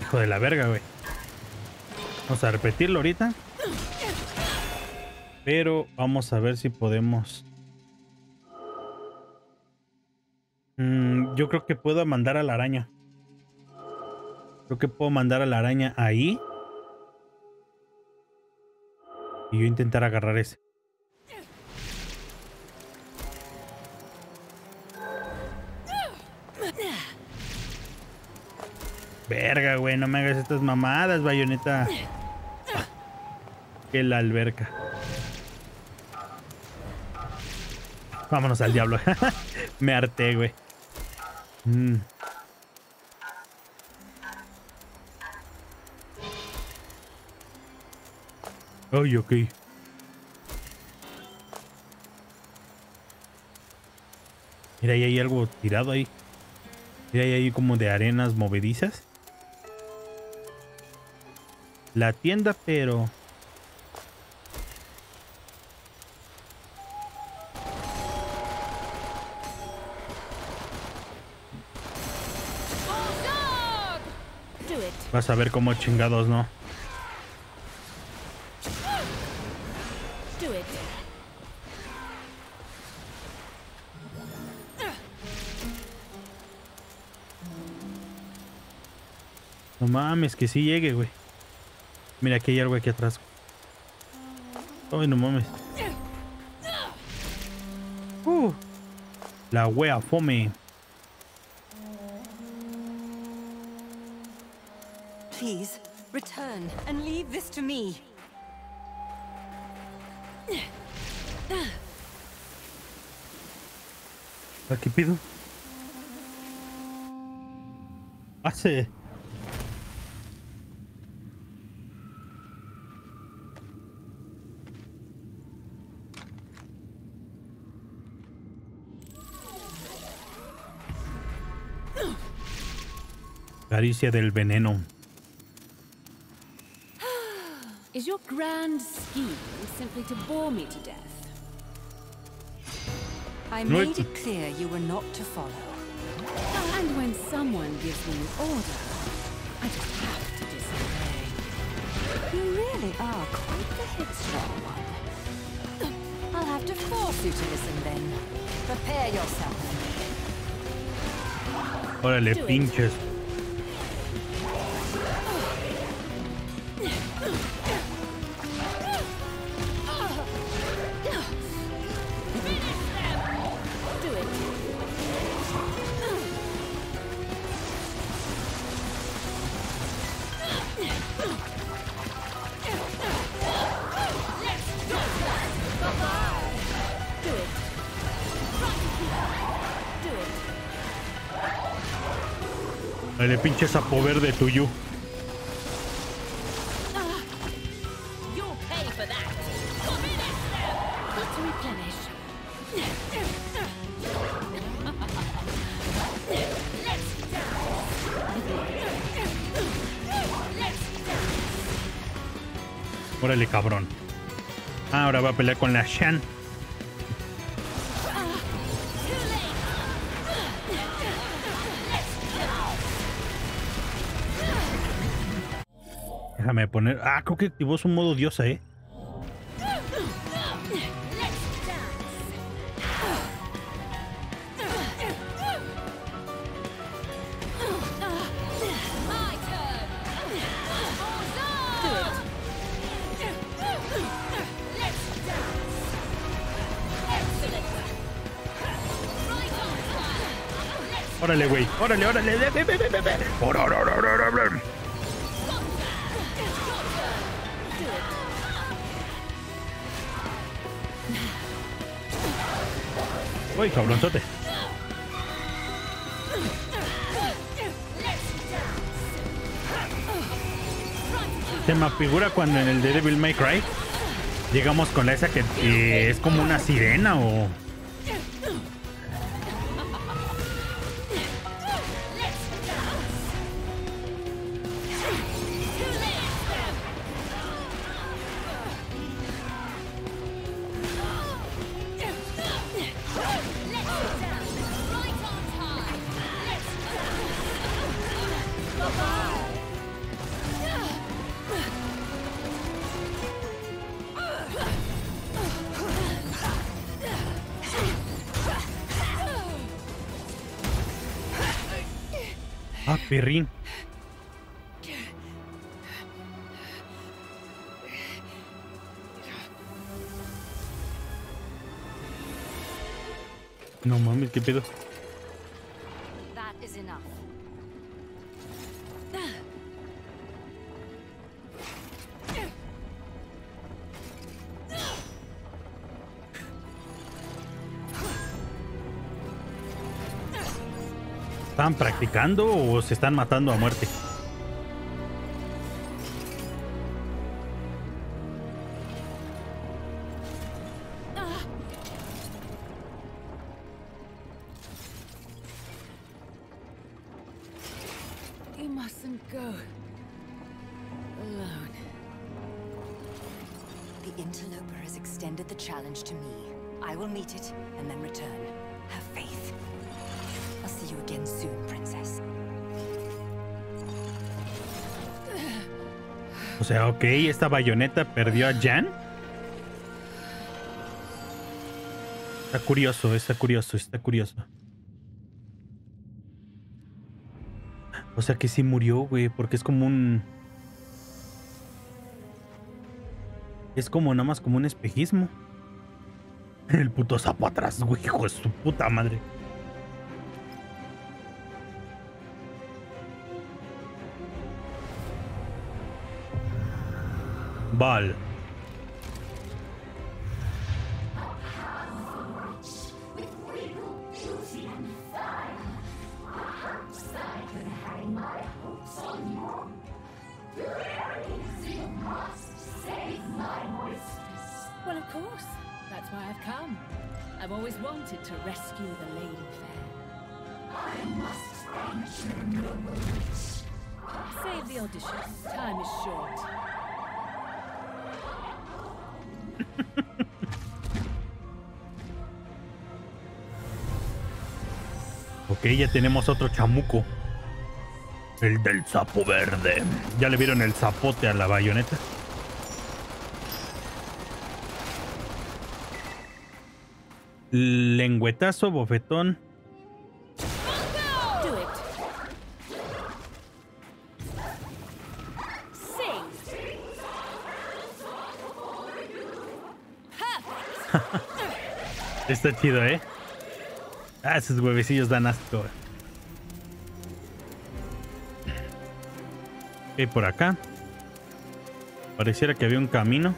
Hijo de la verga, güey. Vamos a repetirlo ahorita. Pero vamos a ver si podemos. Mm, yo creo que puedo mandar a la araña. Creo que puedo mandar a la araña ahí. Y yo intentar agarrar ese. Verga, güey. No me hagas estas mamadas, Bayonetta. Ah, que la alberca. Vámonos al diablo. Me harté, güey. Mm. Ay, ok. Mira, ahí hay algo tirado ahí. Mira, ahí hay como de arenas movedizas. La tienda, pero... Vas a ver cómo chingados no. No mames, que sí llegue, güey. Mira, aquí hay algo aquí atrás. Ay, no mames. Uh, la wea fome. Please return and leave this to me. ¿Qué pido? Hace. Caricia del veneno. Is your grand scheme simply to bore me to death? I made it clear you were not to follow. And when someone gives me an order, I just have to disobey. You really are quite the headstrong one. I'll have to force you to listen then. Prepare yourself. Órale, pinches. Le pinche sapo verde tuyo. Órale, cabrón. Ahora va a pelear con la Jeanne. Déjame poner... Ah, creo que activó su modo diosa, ¿eh? Órale, güey. Órale, órale. Ve, ve, ve, ve, ve. Órale, órale, órale. Uy, cabronzote. Se me figura cuando en el de Devil May Cry llegamos con la esa que eh, es como una sirena o... Ah, perrín. No mames, qué pedo. ¿Están practicando o se están matando a muerte? O sea, ok, esta Bayonetta perdió a Jeanne. Está curioso, está curioso, está curioso. O sea que sí murió, güey, porque es como un... Es como nada más como un espejismo. El puto sapo atrás, güey, hijo de su puta madre. Bal. Well, of course, that's why I've come. I've always wanted to rescue the lady fair. I must thank you. Save the audition. Time is short. Ok, ya tenemos otro chamuco. El del sapo verde. Ya le vieron el zapote a la Bayonetta. Lengüetazo, bofetón. Está chido, ¿eh? Ah, esos huevecillos dan asco. Ok, por acá. Pareciera que había un camino.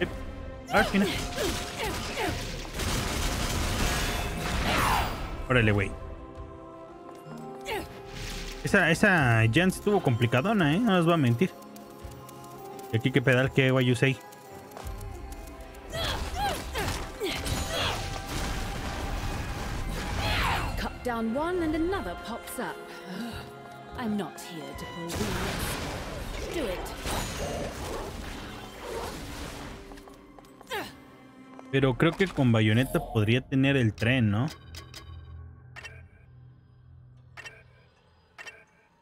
Eh, ah, aquí no. Órale, güey. Esa, esa Jeanne estuvo complicadona, ¿eh? No os va a mentir. Y aquí que pedal que voy a usar. Down one and another pops up. I'm not here to pull weeds. Do it. Pero creo que con Bayonetta podría tener el tren, ¿no?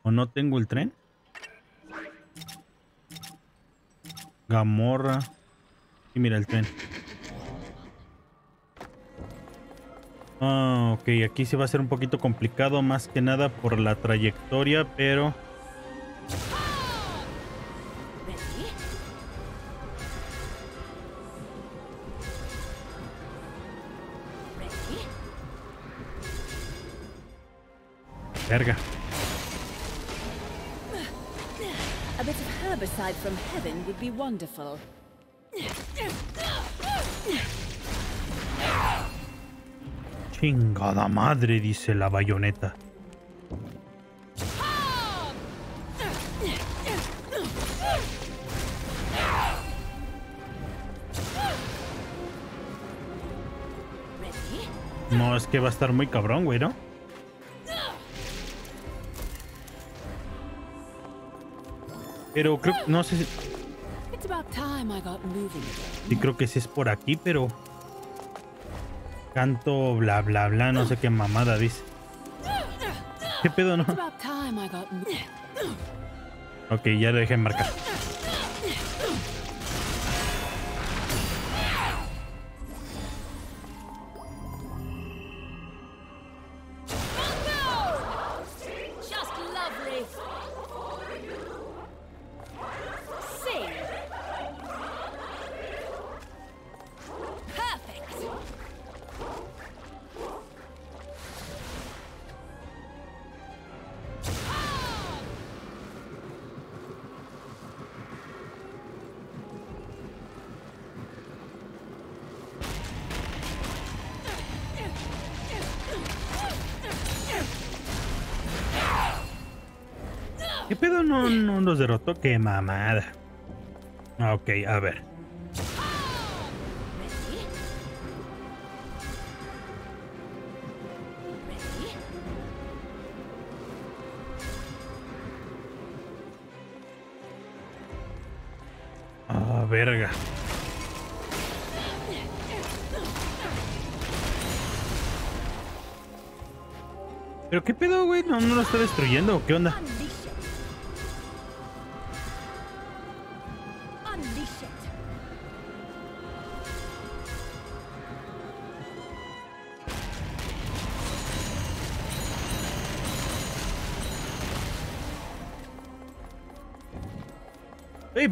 ¿O no tengo el tren? Gamorra. Y mira el tren. Oh, ok, aquí sí va a ser un poquito complicado, más que nada por la trayectoria, pero... jerga. A bit of herbicide from heaven would be wonderful. Chingada madre, dice la bayoneta. No, es que va a estar muy cabrón, güey, ¿no? Pero creo... No sé si... Sí, creo que sí es por aquí, pero... Canto bla bla bla, no sé qué mamada dice. ¿Qué pedo, no? Ok, ya lo dejé marcar. Nos derrotó, qué mamada. Ok, a ver. Ah, verga. Pero qué pedo, güey, no, no lo está destruyendo, ¿qué onda?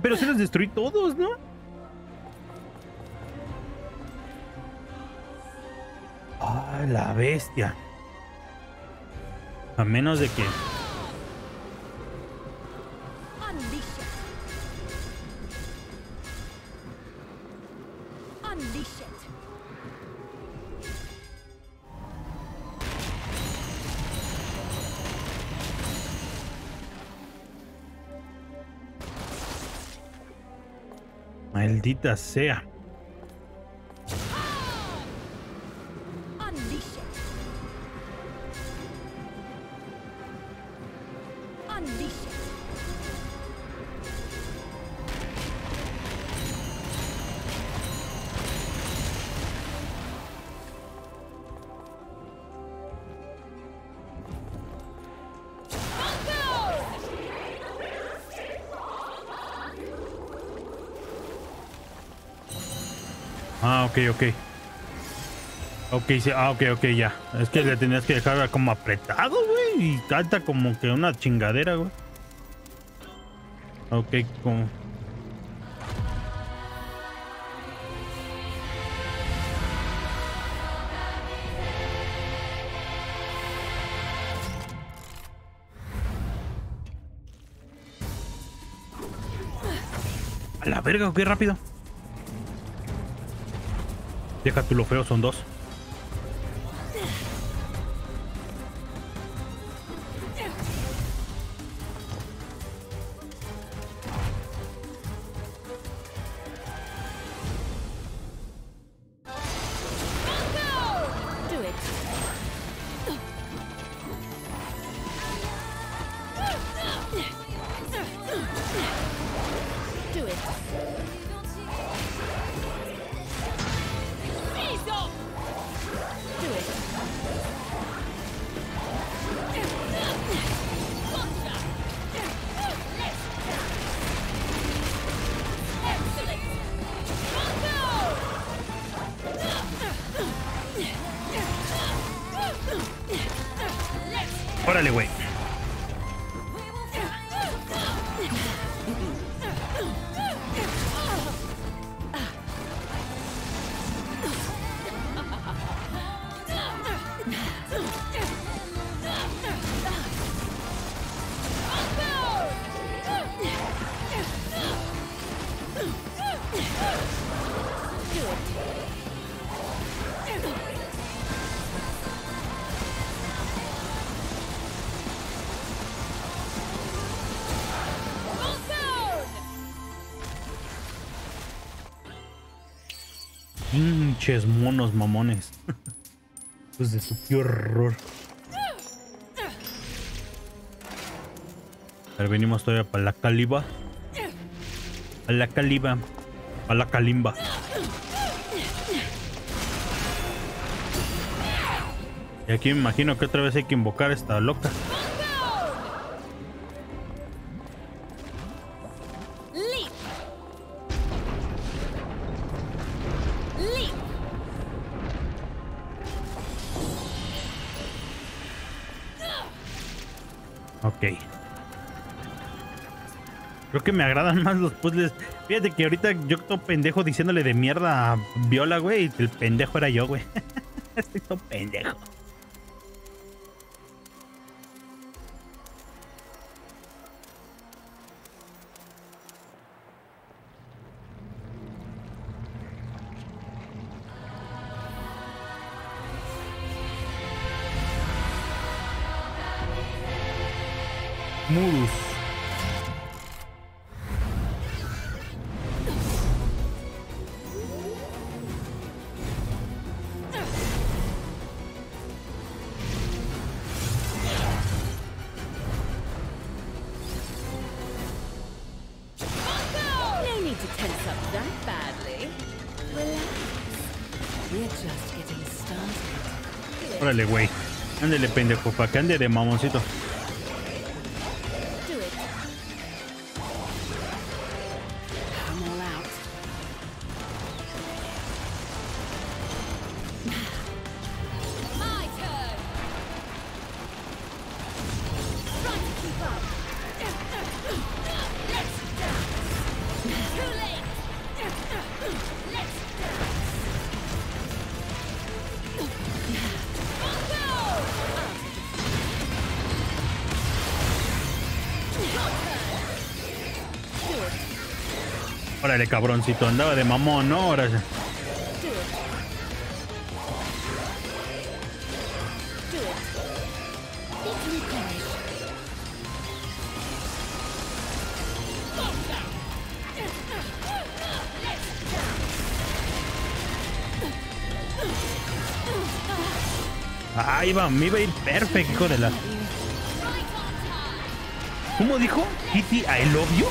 Pero se los destruí todos, ¿no? Ah, la bestia. A menos de que... Maldita sea. Ok, ok. Ok, sí, ah, ok, ok, ya. Es que le tenías que dejar como apretado, güey. Y canta como que una chingadera, güey. Ok, como... A la verga, qué rápido. Deja tú lo feo, son dos. Órale, güey. Pinches monos mamones. Pues de su tío horror. A ver, venimos todavía para la Caliba. A la Caliba. A la Calimba. Y aquí me imagino que otra vez hay que invocar a esta loca. Ok. Creo que me agradan más los puzzles. Fíjate que ahorita yo todo pendejo diciéndole de mierda a Viola, güey. Y el pendejo era yo, güey. Estoy todo pendejo. Murus. No need to tense up that badly. Relax. We're just getting started. Órale, güey. Ándele, pendejo, para que ande de mamoncito. Órale, cabroncito, andaba de mamón, ¿no? Ahora ya. Ahí va, me iba a ir perfecto, hijo de la... ¿Cómo dijo? ¿Kitty, I love you?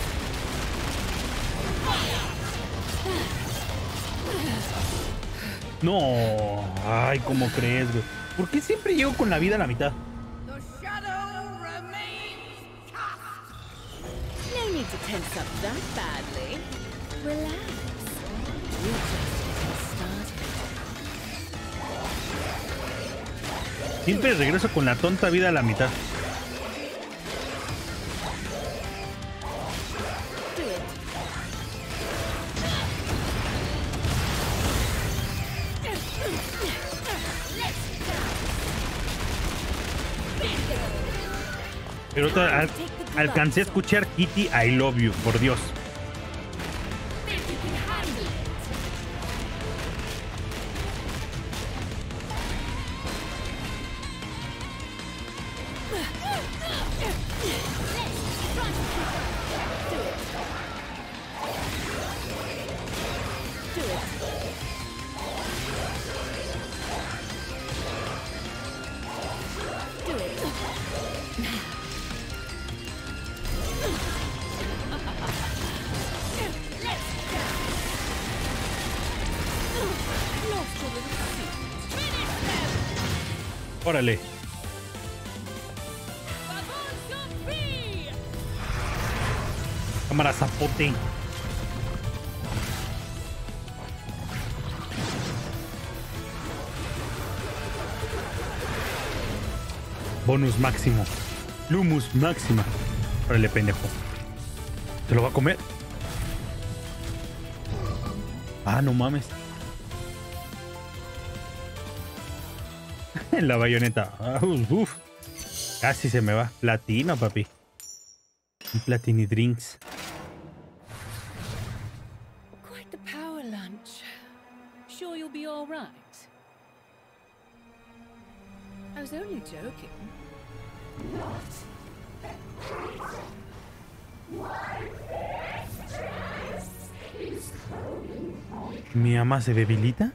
No, ay, ¿cómo crees, güey? ¿Por qué siempre llego con la vida a la mitad? Siempre regreso con la tonta vida a la mitad. Pero otra, al, alcancé a escuchar Kitty, I love you, por Dios. Órale. Cámara, zapote. Bonus máximo. Lumus máxima. Órale, pendejo. ¿Te lo va a comer? Ah, no mames. La bayoneta. Uf, uf. Casi se me va. Platino, papi. Un platini drinks. Quite the power lunch. Sure you'll be all right. I was only joking. Mi ama se debilita.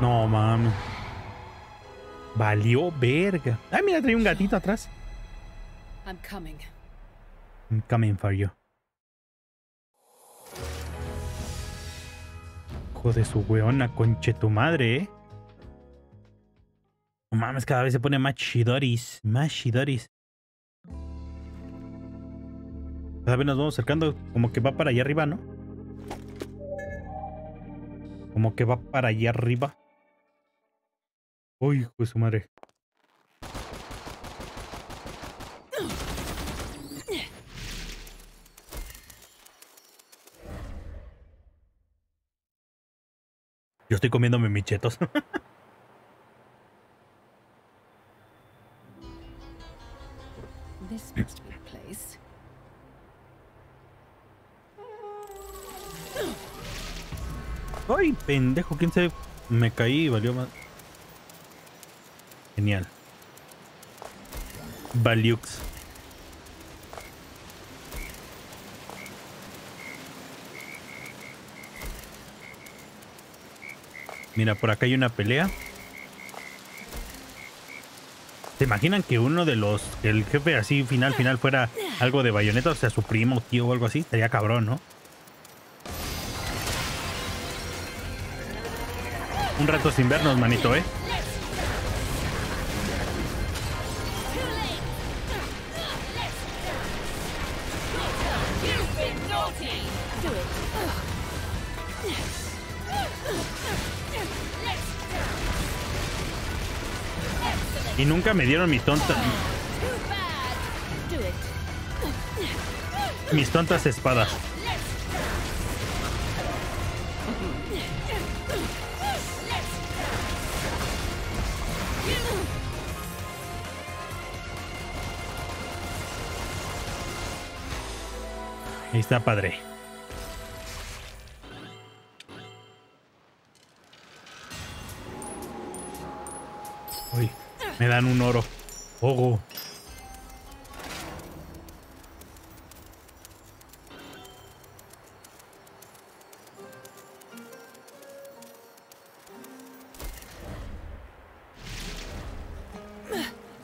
No, mames. Valió verga. Ay, mira, trae un gatito atrás. I'm coming. I'm coming for you. Hijo de su weona, conche tu madre, eh. No mames, cada vez se pone más shidoris. Más shidoris. Cada vez nos vamos acercando, como que va para allá arriba, ¿no? Como que va para allá arriba. Uy, hijo de su madre. Yo estoy comiéndome mis chetos. This must be the place. Ay, pendejo, quién sabe. Me caí y valió más. Genial. Valiux. Mira, por acá hay una pelea. ¿Se imaginan que uno de los... el jefe así final final fuera algo de Bayonetta? O sea, su primo, tío o algo así. Estaría cabrón, ¿no? Un rato sin vernos, manito, ¿eh? Y nunca me dieron mis tontas... mis tontas espadas. Ahí está, padre. Uy, me dan un oro. Ojo.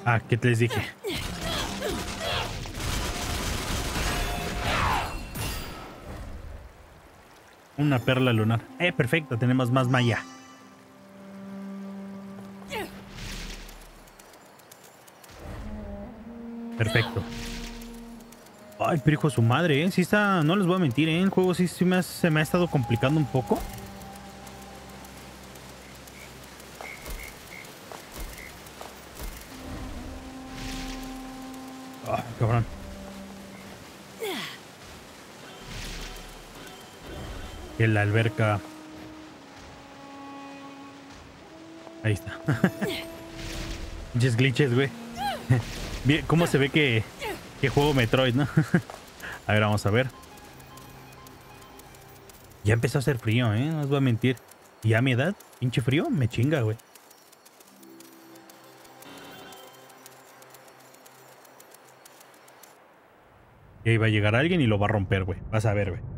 Ah, ¿qué les dije? Una perla lunar. Eh, perfecto, tenemos más malla. Perfecto. Ay, pero hijo de su madre, ¿eh? Sí está, no les voy a mentir, ¿eh? El juego sí, sí me ha, se me ha estado complicando un poco. Ah, cabrón. En la alberca. Ahí está. Just glitches, güey. Bien, ¿cómo se ve que, que juego Metroid, no? A ver, vamos a ver. Ya empezó a hacer frío, ¿eh? No os voy a mentir. Y a mi edad, pinche frío, me chinga, güey. Y ahí va a llegar alguien y lo va a romper, güey. Vas a ver, güey.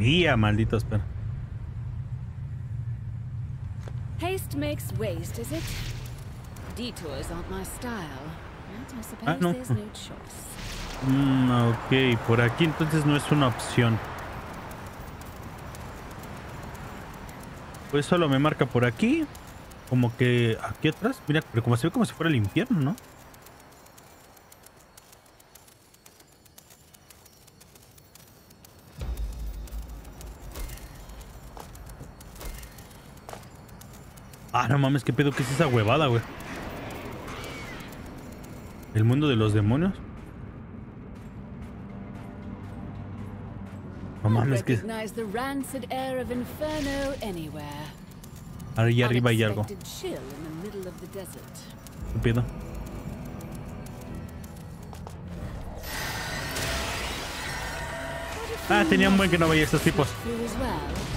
Día, malditos perros. Haste makes waste, is it? Detours aren't my style. I suppose ah, no. There's no choice. Mm, ok, por aquí entonces no es una opción. Pues solo me marca por aquí. Como que aquí atrás. Mira, pero como se ve como si fuera el infierno, ¿no? Ah, no mames, qué pedo que es esa huevada, güey. El mundo de los demonios. No mames, que... Ahí arriba hay algo. ¿Qué pedo? ¿Qué Ah, tenía un buen que no veía estos tipos.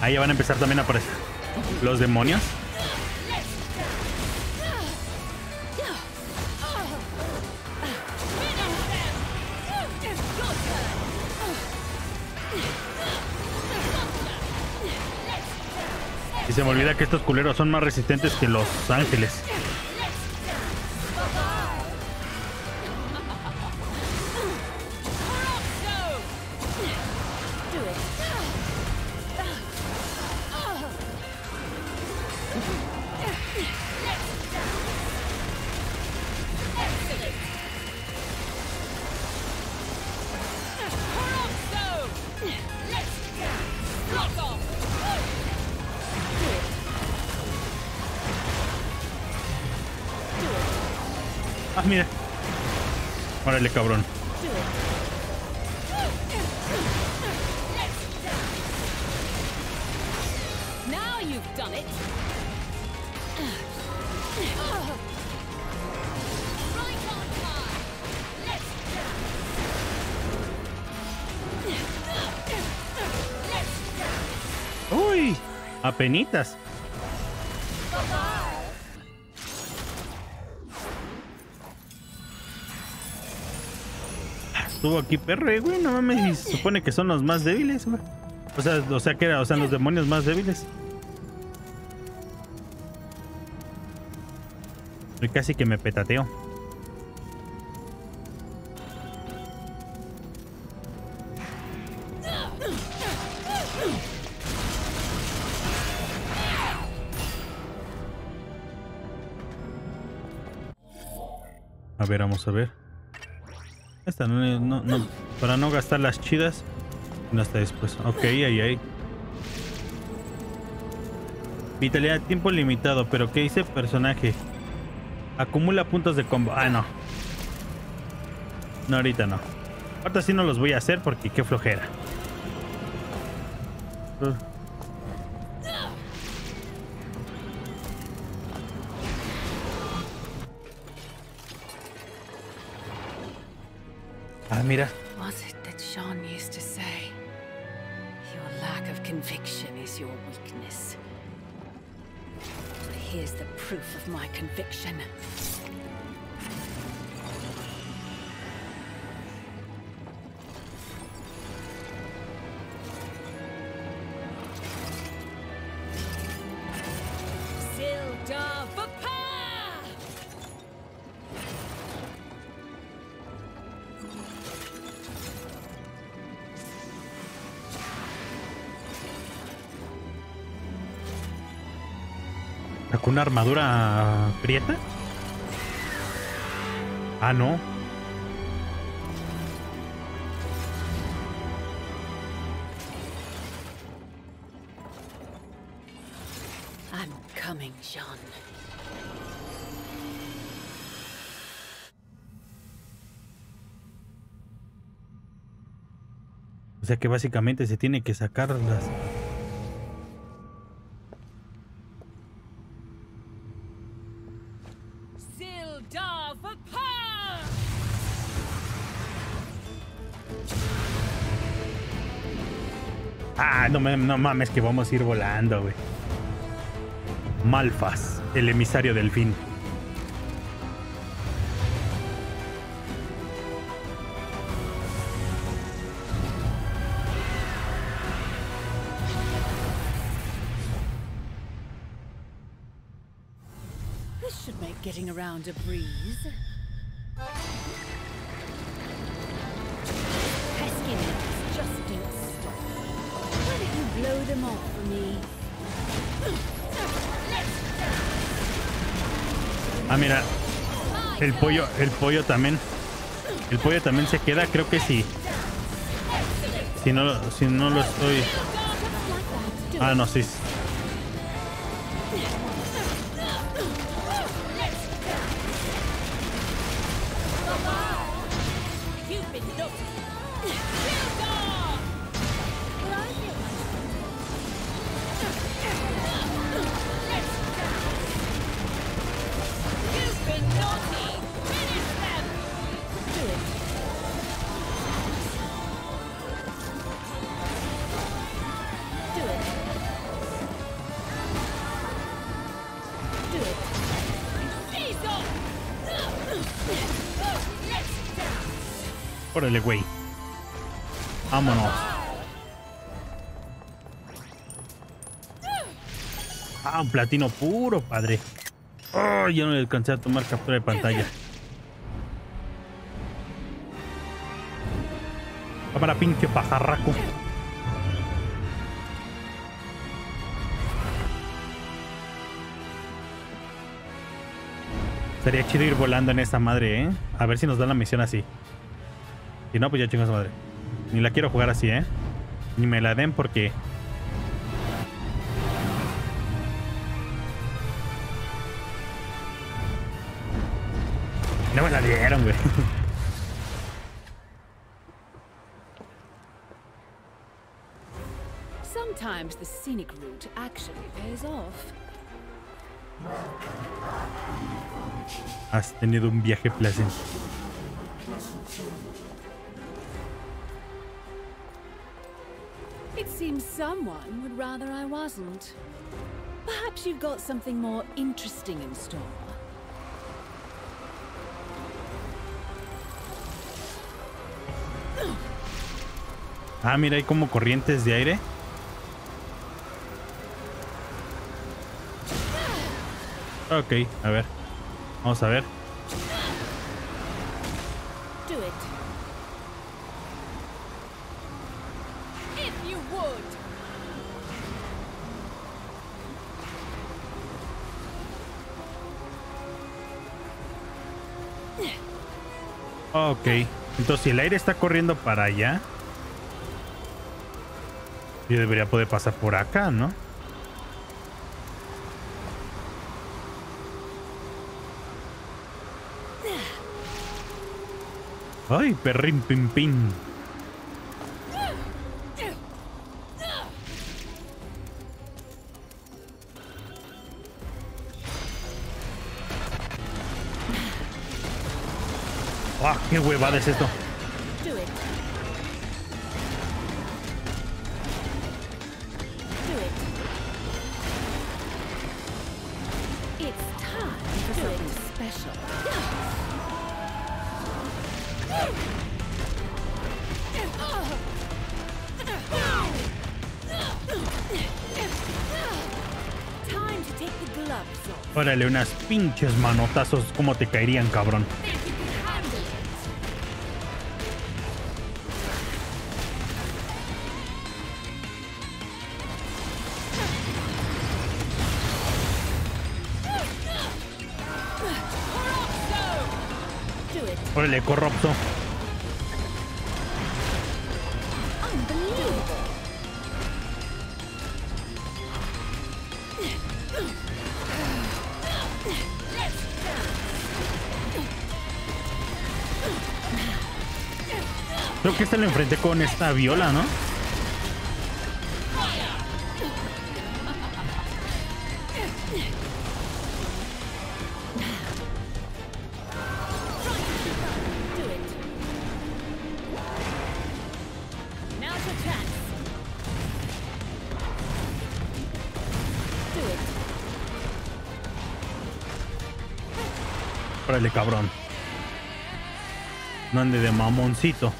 Ahí ya van a empezar también a aparecer los demonios. Y se me olvida que estos culeros son más resistentes que los ángeles. Órale, cabrón. Uy, apenitas. Estuvo aquí perre, güey, no mames, se supone que son los más débiles, güey. O sea, o sea que eran, o sea, los demonios más débiles. Y casi que me petateo. A ver, vamos a ver. Esta no, no, no, para no gastar las chidas. No, hasta después. Ok, ahí, ahí. Vitalidad, tiempo limitado. Pero ¿qué dice personaje? Acumula puntos de combo. Ah, no. No, ahorita no. Ahorita sí no los voy a hacer porque qué flojera. Uh. Ah, mira. Was it that Jeanne used to say, your lack of conviction is your weakness? Well, here's the proof of my conviction. ¿Una armadura prieta? Ah, no. I'm coming, Jeanne. O sea que básicamente se tiene que sacarlas. No, no mames que vamos a ir volando, güey. Malphas, el emisario del fin. This should make getting around a breeze. Ah, mira, el pollo, el pollo también, el pollo también se queda, creo que sí. Si no, si no lo estoy. Ah, no, sí. Órale, güey. Vámonos. Ah, un platino puro, padre. Oh, yo no le alcancé a tomar captura de pantalla. Va para pinche pajarraco. Estaría chido ir volando en esa madre, ¿eh? A ver si nos dan la misión así. Si no, pues ya chingo esa madre. Ni la quiero jugar así, ¿eh? Ni me la den porque... no me la dieron, güey. Sometimes the scenic route actually pays off. Has tenido un viaje placentero. It seems someone would rather I wasn't. Perhaps you've got something more interesting in store. Ah, mira, hay como corrientes de aire. Ok, a ver. Vamos a ver. Ok. Entonces, si el aire está corriendo para allá, yo debería poder pasar por acá, ¿no? Ay, perrín, pim, pim. ¡Ah, qué huevada es esto! Órale, unas pinches manotazos, cómo te caerían, cabrón. Órale, corrupto. Creo que este lo enfrenté con esta Viola, ¿no? Órale, cabrón. No ande de mamoncito.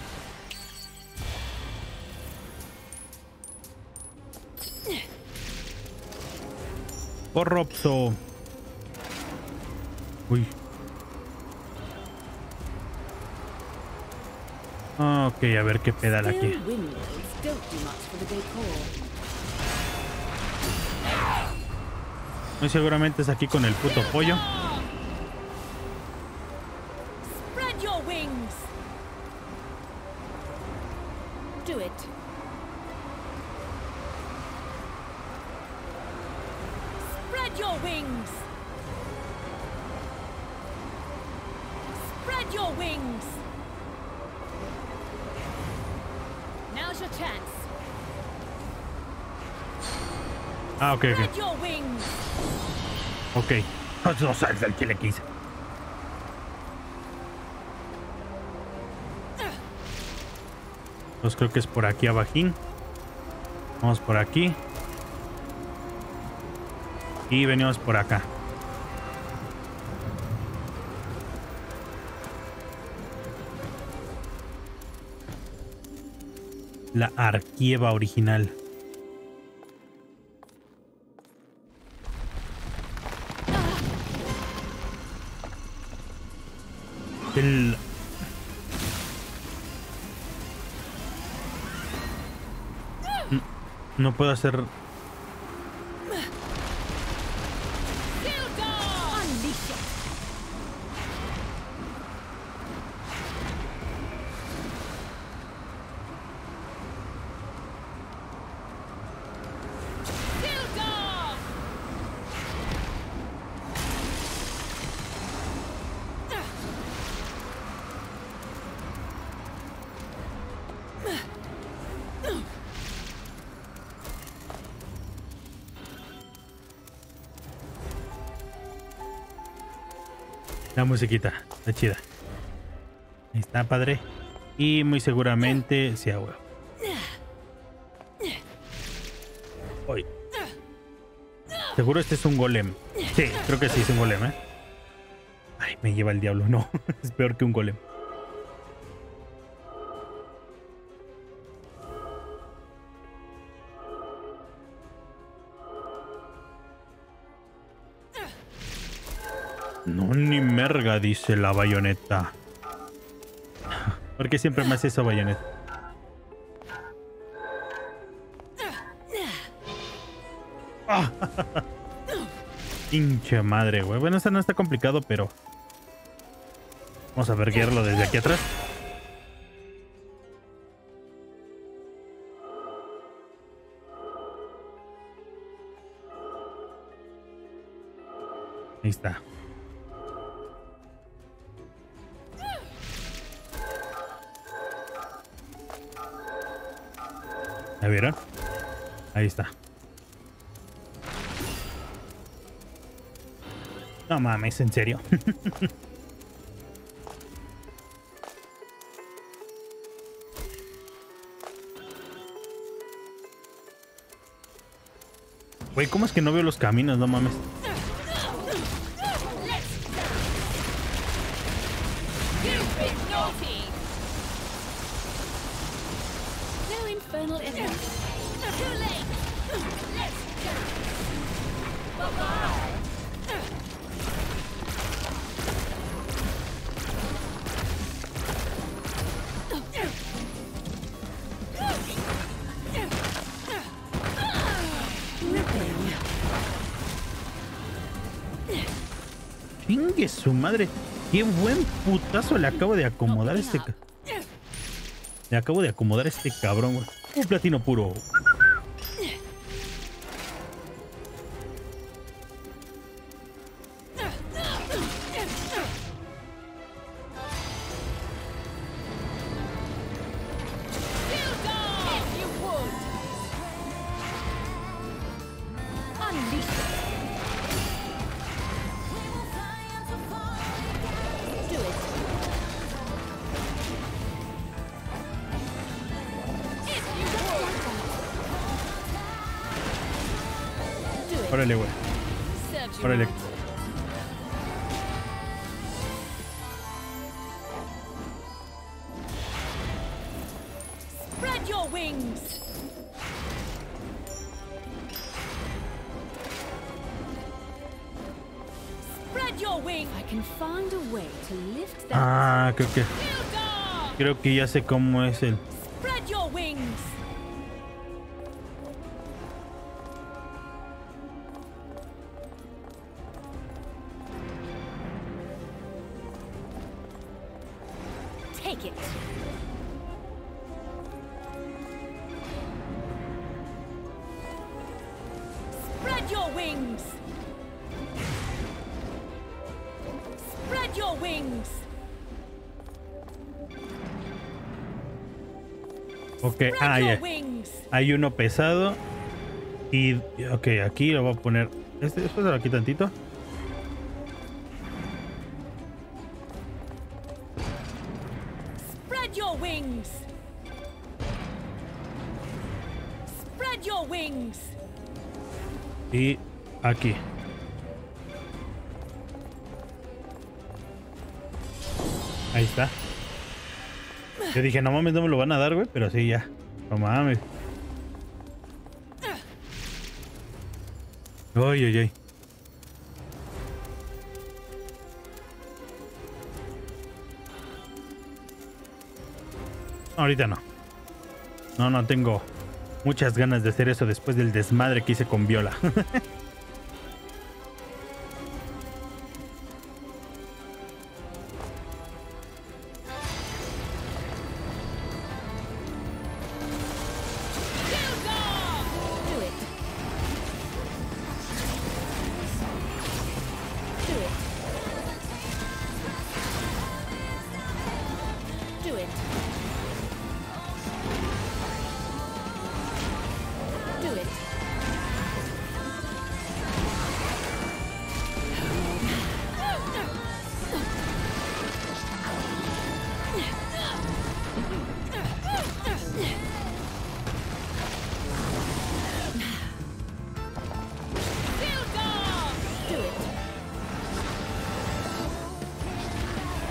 Corrupto. Uy. Ok, a ver qué pedal aquí. Muy seguramente es aquí con el puto pollo. Ah, ok, ok. Ok. No sabes del que le quise. Pues creo que es por aquí abajín. Vamos por aquí. Y venimos por acá. la arquieva original. El... No, no puedo hacer... La musiquita, está chida. Está padre. Y muy seguramente sea huevo. Hoy. Seguro este es un golem. Sí, creo que sí es un golem, ¿eh? Ay, me lleva el diablo. No, es peor que un golem. No, ni merga, dice la Bayonetta. ¿Por qué siempre me hace eso, Bayonetta? ¡Ah! Pinche madre, güey. Bueno, esto no está complicado, pero... Vamos a verguerlo desde aquí atrás. Ahí está. ¿Ya vieron? Ahí está. No mames, ¿en serio? Güey, ¿cómo es que no veo los caminos? No mames. Chingue su madre. Qué buen putazo le acabo de acomodar este... Le acabo de acomodar este cabrón. Un platino puro. Órale, güey. Órale. Spread your wings. Spread your wings. I can find a way to lift that. Ah, creo que Creo que ya sé cómo es el... Spread your wings. Ok, ah, yeah. Hay uno pesado. Y, ok, aquí lo voy a poner. Este, después de aquí tantito. Spread your wings. Spread your wings. Y aquí. Ahí está. Yo dije, no mames, no me lo van a dar, güey, pero sí, ya. No mames. Ay, ay, ay. Ahorita no. No, no tengo muchas ganas de hacer eso después del desmadre que hice con Viola.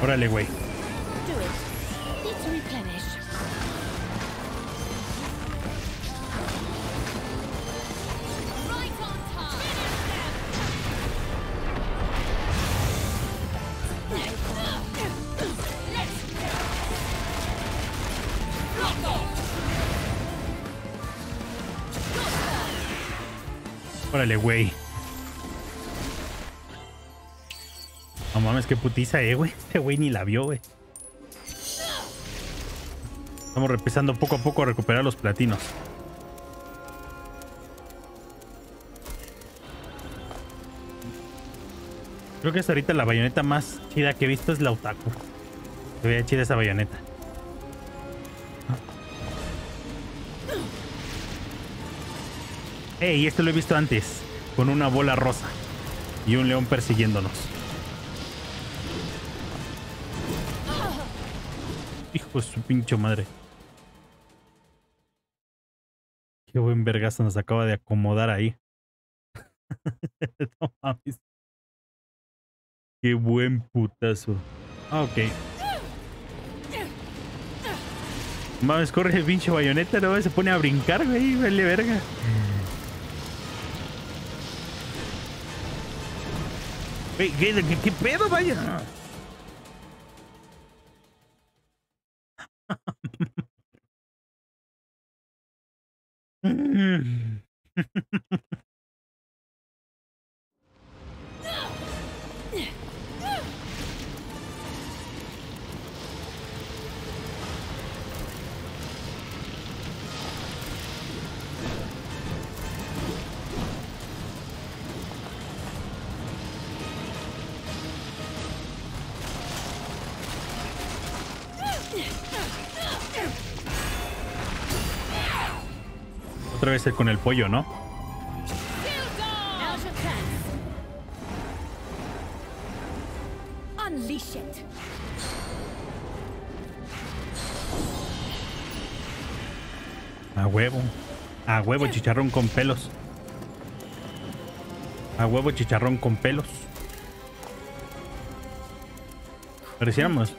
Órale, güey. Órale, güey. Mames, qué putiza, eh, güey. Este güey ni la vio, güey. Estamos empezando poco a poco a recuperar los platinos. Creo que es ahorita la bayoneta más chida que he visto, es la Otaku. Se veía chida esa bayoneta. Ey, esto lo he visto antes. Con una bola rosa. Y un león persiguiéndonos. Pues su pinche madre. Qué buen vergazo nos acaba de acomodar ahí. No mames. Qué buen putazo. Ah, ok. Mames, corre el pinche bayoneta, no se pone a brincar, güey. Vale verga. Güey, ¿qué, qué, qué pedo, vaya? Otra vez con el pollo, ¿no? A huevo. A huevo, chicharrón con pelos. A huevo, chicharrón con pelos. Pareciéramos.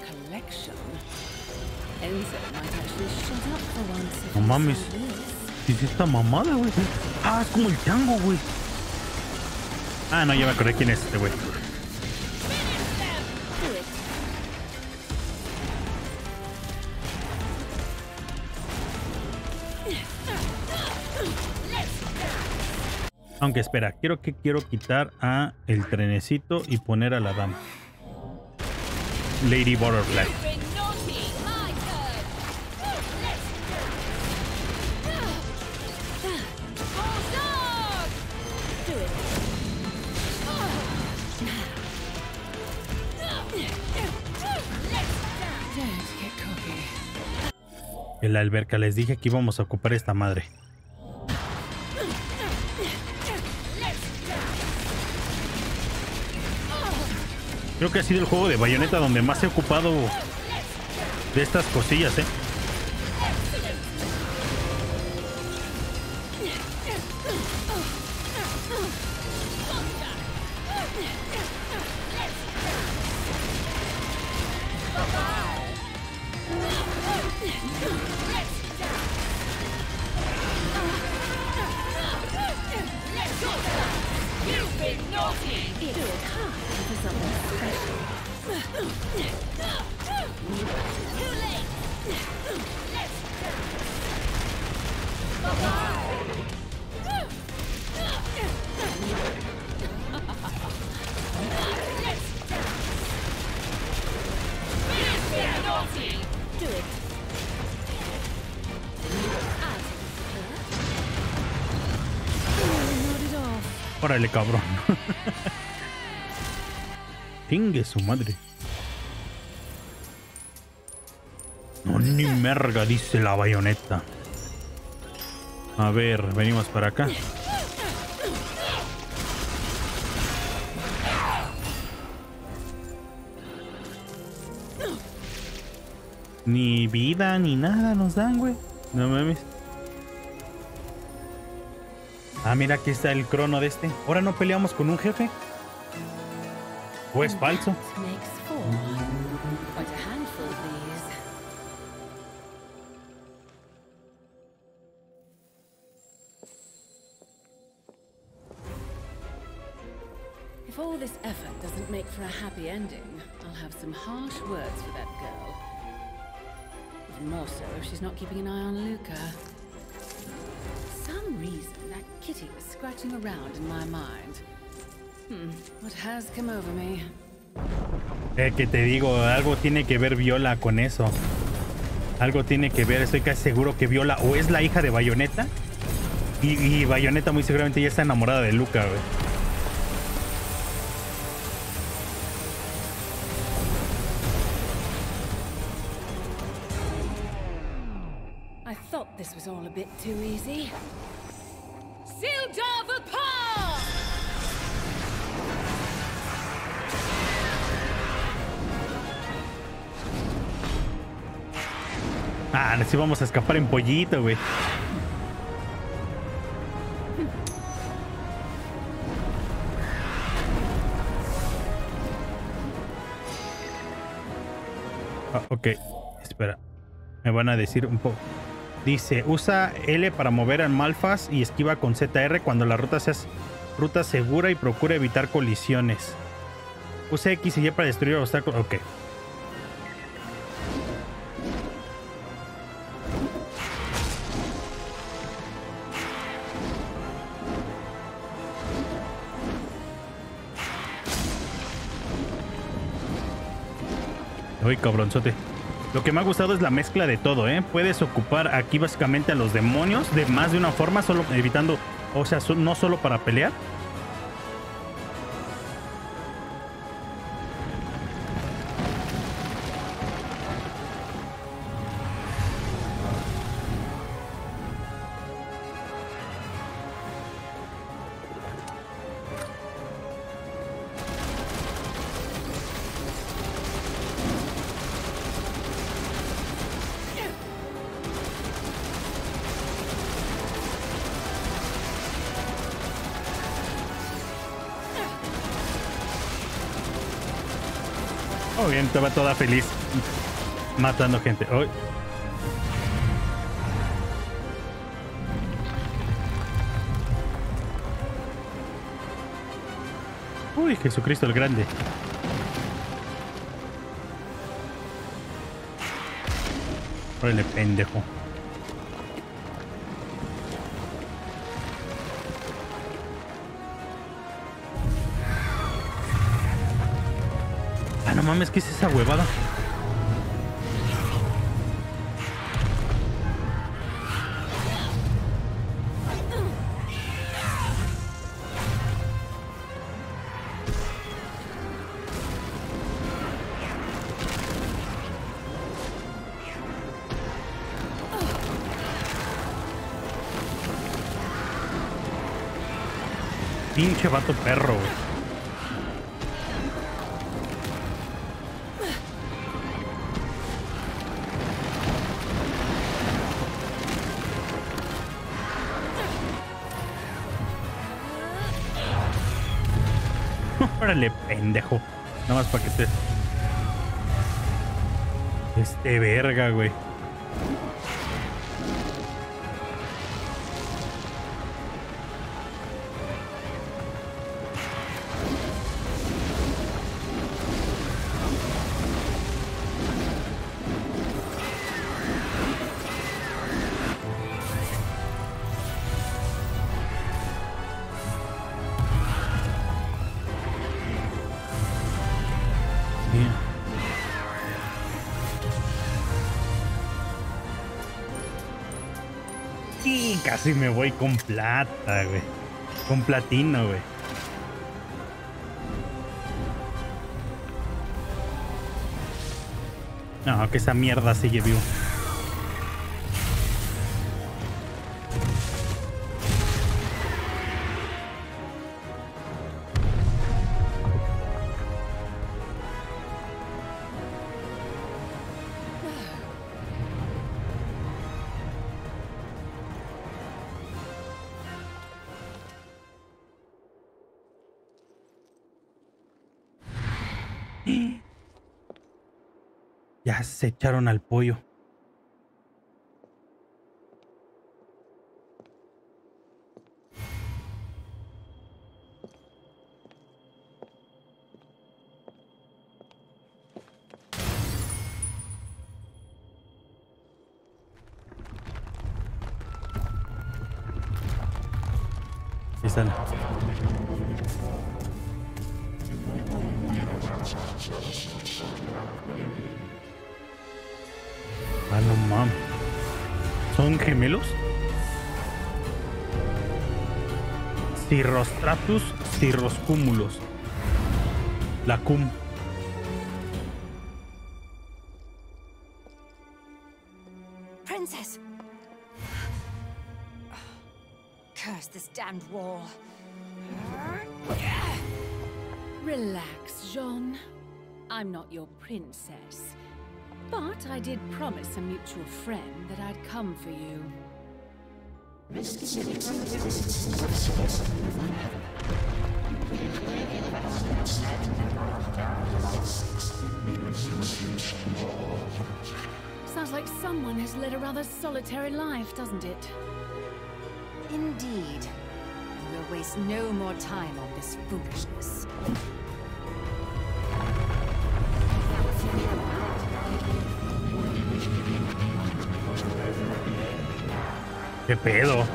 No mames. ¿Qué es esta mamada, güey? Ah, es como el chango, güey. Ah, no, ya me acordé quién es este, güey. Aunque espera, quiero que quiero quitar a el trenecito y poner a la dama. Lady Butterfly. La alberca, les dije que íbamos a ocupar esta madre. Creo que ha sido el juego de Bayonetta donde más he ocupado de estas cosillas, eh. Órale, cabrón. Tingue su madre. No, ni merga, dice la bayoneta. A ver, venimos para acá. Ni vida ni nada nos dan, güey. No mames. Ah, mira, aquí está el crono de este. ¿Ahora no peleamos con un jefe? ¿O es falso? If all this effort doesn't make for a happy ending, I'll have some harsh words for that girl. Even more so if she's not keeping an eye on Luca. Reason that kitty was scratching around in my mind. Hmm, what has come over me? Eh, que te digo, algo tiene que ver Viola con eso. Algo tiene que ver, estoy casi seguro que Viola o es la hija de Bayonetta y, y Bayonetta muy seguramente ya está enamorada de Luca, güey. I thought this was all a bit too easy. Ah, así vamos a escapar en pollito, güey. Ah, ok, espera. Me van a decir un poco. Dice, usa L para mover a Malphas y esquiva con Z R cuando la ruta sea ruta segura y procura evitar colisiones. Usa X y Y para destruir obstáculos. Ok. Uy, cabronzote. Lo que me ha gustado es la mezcla de todo, ¿eh? Puedes ocupar aquí básicamente a los demonios de más de una forma, solo evitando, o sea, no solo para pelear. Estaba toda feliz matando gente. Uy. Uy, Jesucristo el Grande. Órale, pendejo. Mames, ¿qué es esa huevada? Pinche vato perro, güey. Órale, pendejo. Nada más para que estés. Este verga, güey. aquí casi me voy con plata, güey. Con platino, güey. No, que esa mierda sigue vivo. Ya se echaron al pollo. Ahí están. Ah, no mames. ¿Son gemelos? Cirrostratus, cirroscúmulos. La cum. Princess. Oh, curse this damned wall. Relax, Jeanne. I'm not your princess. But I did promise a mutual friend that I'd come for you. Sounds like someone has led a rather solitary life, doesn't it? Indeed. We'll waste no more time on this foolishness. ¿Qué pedo?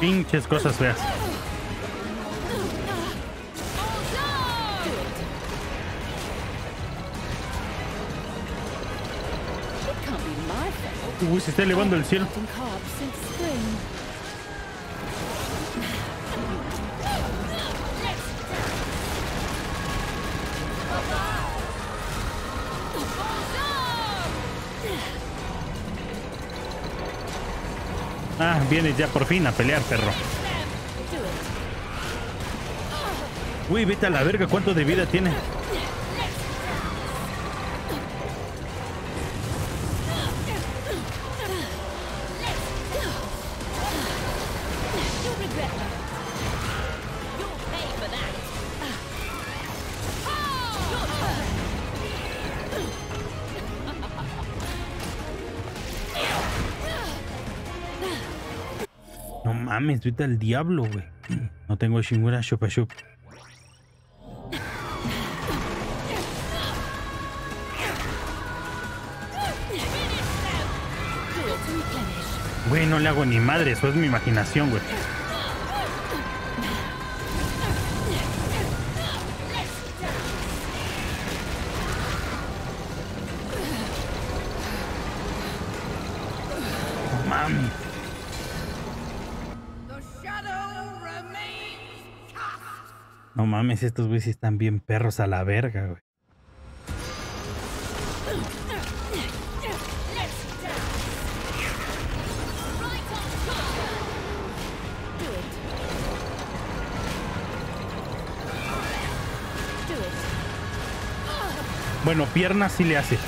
Pinches cosas feas. Uy, se está elevando el cielo. Ah, vienes ya por fin a pelear, perro. Uy, vete a la verga, ¿cuánto de vida tiene? Me estuita el diablo, güey. No tengo chingura, chupa chup. Güey, no le hago ni madre, eso es mi imaginación, güey. No mames, estos güeyes están bien perros a la verga, güey. Bueno, piernas sí le hace.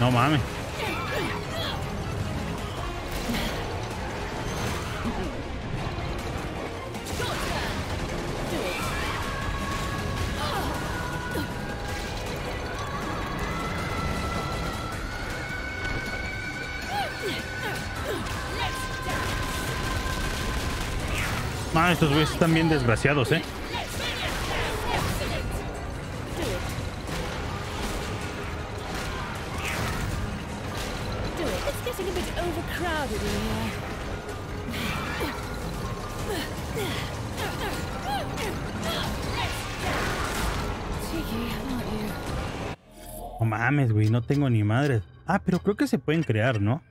No mames. Madre, estos güeyes están bien desgraciados, eh. Mames, güey, no tengo ni madre. Ah, pero creo que se pueden crear, ¿no?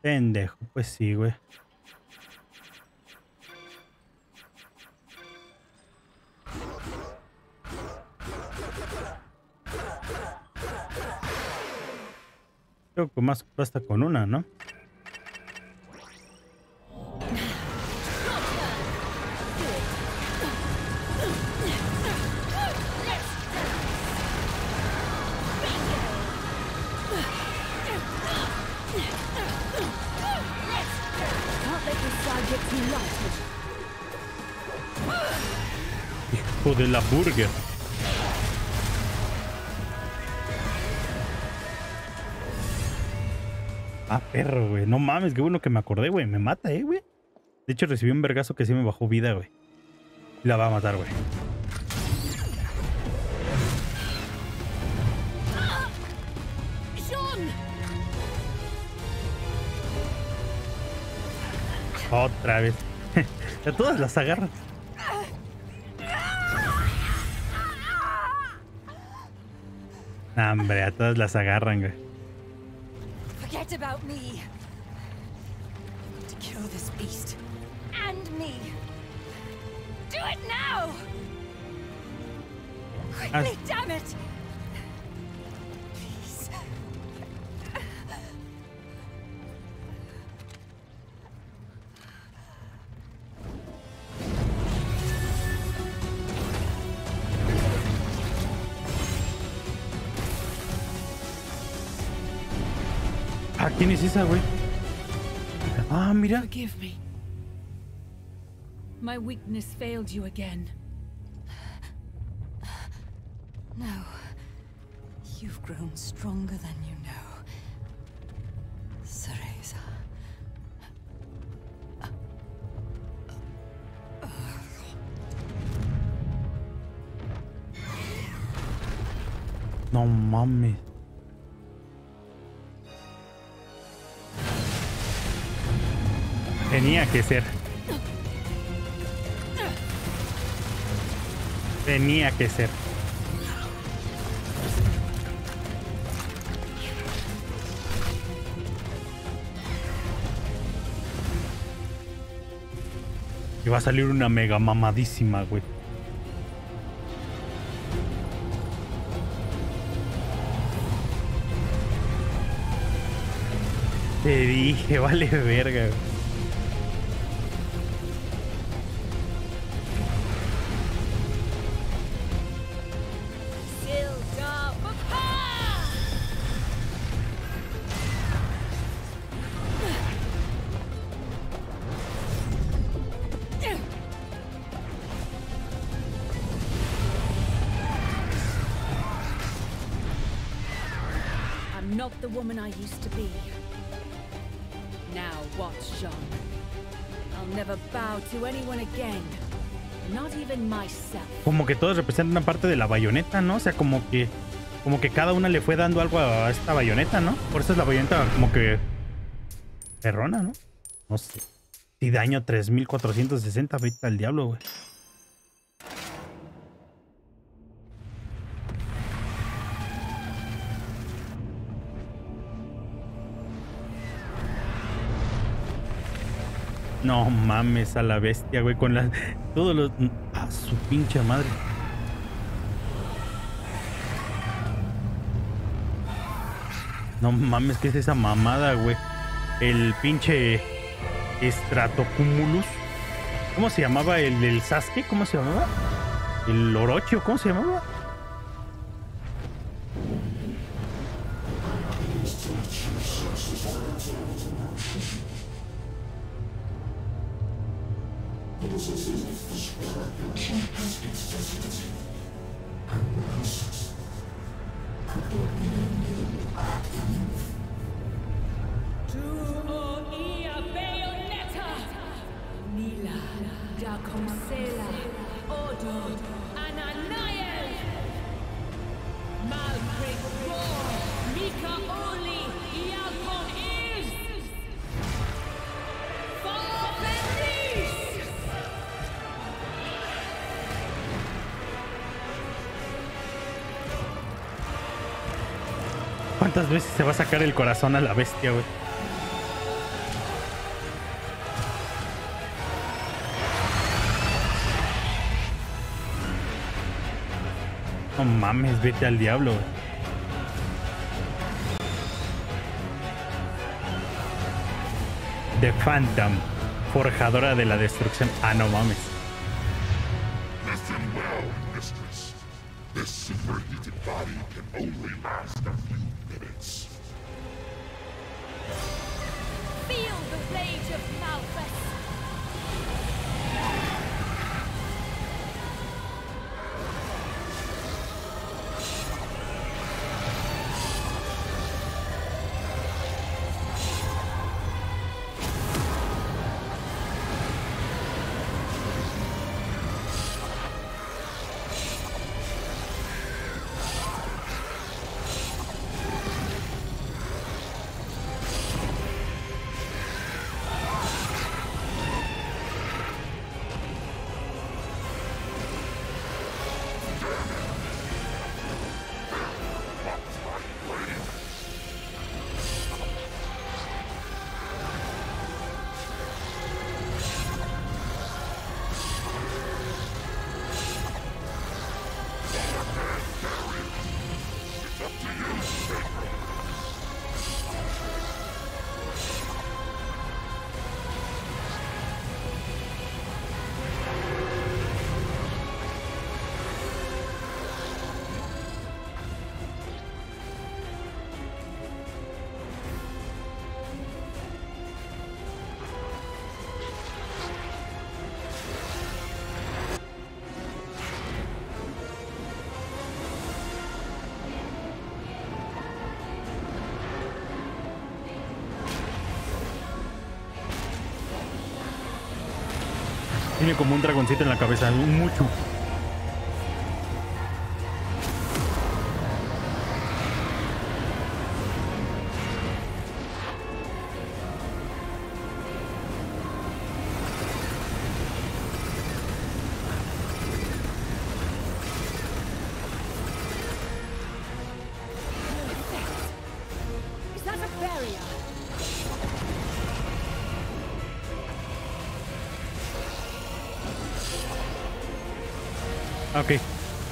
Pendejo, pues sí, güey. Creo que más basta con una, ¿no? Hijo de la burger. Ah, perro, güey. No mames, qué bueno que me acordé, güey. Me mata, eh, güey. De hecho, recibí un vergazo que sí me bajó vida, güey. La va a matar, güey. Otra vez. A todas las agarras. Nah, hombre, a todas las agarran, güey. Forget about me. To kill this beast and me. Do it now. Quickly, damn it. Please. ¿Quién es esa, güey? Ah, mira. Forgive me. My weakness failed you again. No. You've grown stronger than you know. Cereza. No mames. Tenía que ser. Tenía que ser. Y va a salir una mega mamadísima, güey. Te dije, vale verga, güey. The woman I used to be. Now watch, Jeanne. I'll never bow to anyone again. Not even myself. Como que todos representan una parte de la bayoneta, ¿no? O sea, como que como que cada una le fue dando algo a esta bayoneta, ¿no? Por eso es la bayoneta como que perrona, ¿no? No sé. Y daño tres mil cuatrocientos sesenta, vete al diablo, güey. No mames a la bestia, güey, con las... Todos los... A su pinche madre. No mames, ¿qué es esa mamada, güey? El pinche Estratocumulus. ¿Cómo se llamaba el del Sasuke? ¿Cómo se llamaba? El Orochio, ¿cómo se llamaba? ¿Cuántas veces se va a sacar el corazón a la bestia, güey? No mames, vete al diablo, güey. The Phantom, forjadora de la destrucción. Ah, no mames. Tiene como un dragoncito en la cabeza, un mucho.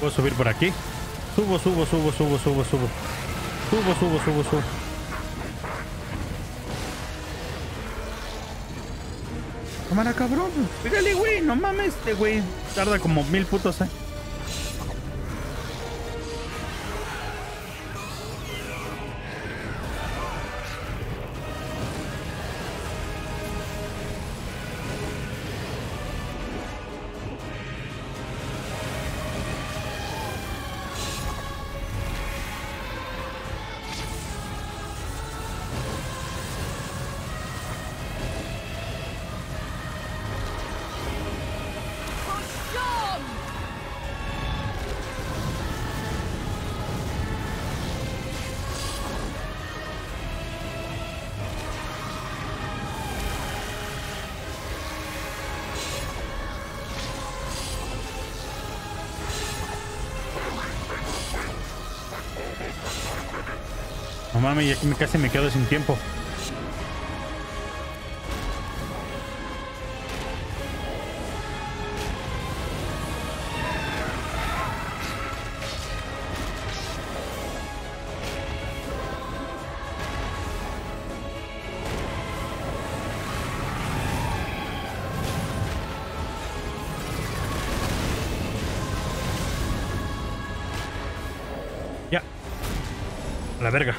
Puedo subir por aquí. Subo, subo, subo, subo, subo, subo. Subo, subo, subo, subo. Cámara, cabrón. Pégale, güey. No mames, este güey tarda como mil putos, eh. Mami, ya que casi me quedo sin tiempo. A la verga.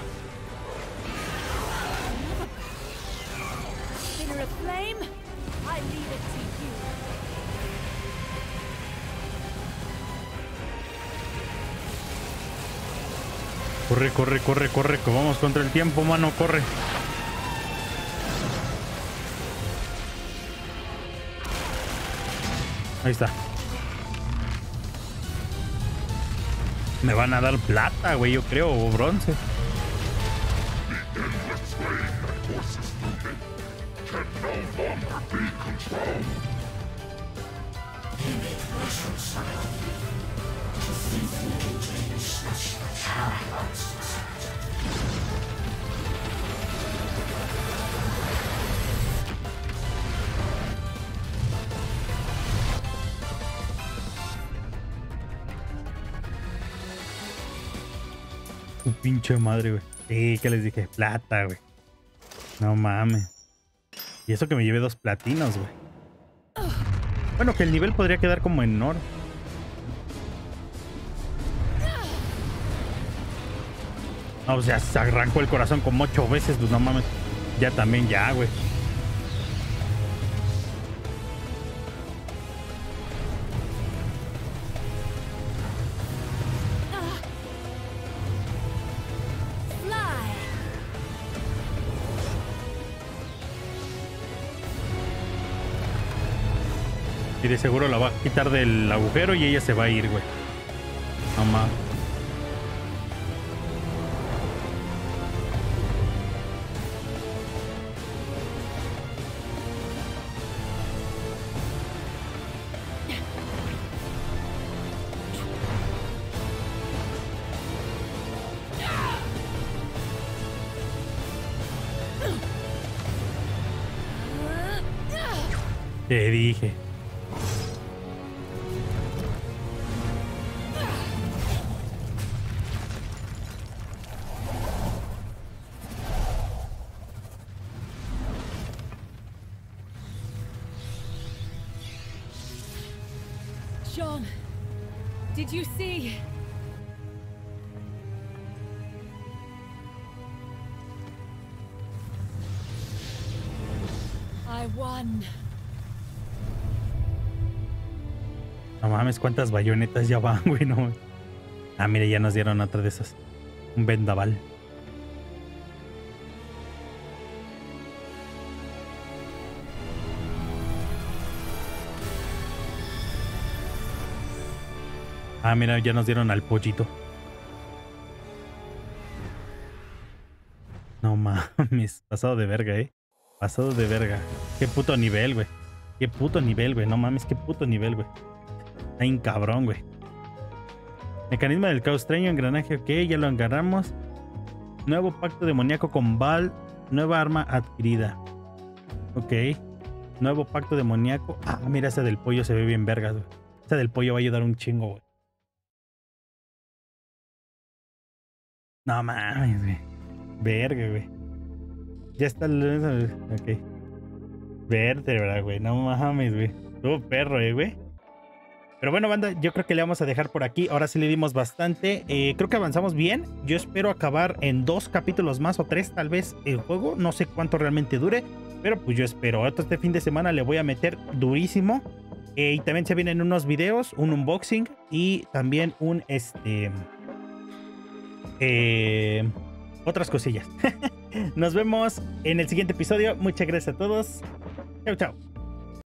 Corre, corre, corre, corre. Que vamos contra el tiempo, mano. Corre. Ahí está. Me van a dar plata, güey, yo creo, o bronce. Tu pinche madre, güey. Sí, que les dije, plata, güey. No mames. Y eso que me llevé dos platinos, güey. Bueno, que el nivel podría quedar como en oro. No, o sea, se arrancó el corazón como ocho veces, pues no mames. Ya también, ya, güey. Y de seguro la va a quitar del agujero y ella se va a ir, güey. Mamá. Te dije. No mames, cuántas bayonetas ya van, güey, no. Ah, mire, ya nos dieron otra de esas. Un vendaval. Ah, mira, ya nos dieron al pollito. No mames, pasado de verga, eh. Pasado de verga. Qué puto nivel, güey. Qué puto nivel, güey. No mames, qué puto nivel, güey. Está bien cabrón, güey. Mecanismo del caos extraño, engranaje, ok, ya lo agarramos. Nuevo pacto demoníaco con Val. Nueva arma adquirida. Ok. Nuevo pacto demoníaco. Ah, mira, esa del pollo se ve bien vergas, güey. Esa del pollo va a ayudar un chingo, güey. No mames, güey. Verga, güey. Ya está el... Ok. Vértebra, güey. No mames, güey. Estuvo perro, eh, güey. Pero bueno, banda, yo creo que le vamos a dejar por aquí. Ahora sí le dimos bastante. Eh, creo que avanzamos bien. Yo espero acabar en dos capítulos más o tres, tal vez, el juego. No sé cuánto realmente dure, pero pues yo espero. Este fin de semana le voy a meter durísimo. Eh, y también se vienen unos videos, un unboxing y también un... este eh, otras cosillas. Nos vemos en el siguiente episodio. Muchas gracias a todos. Chau, chau.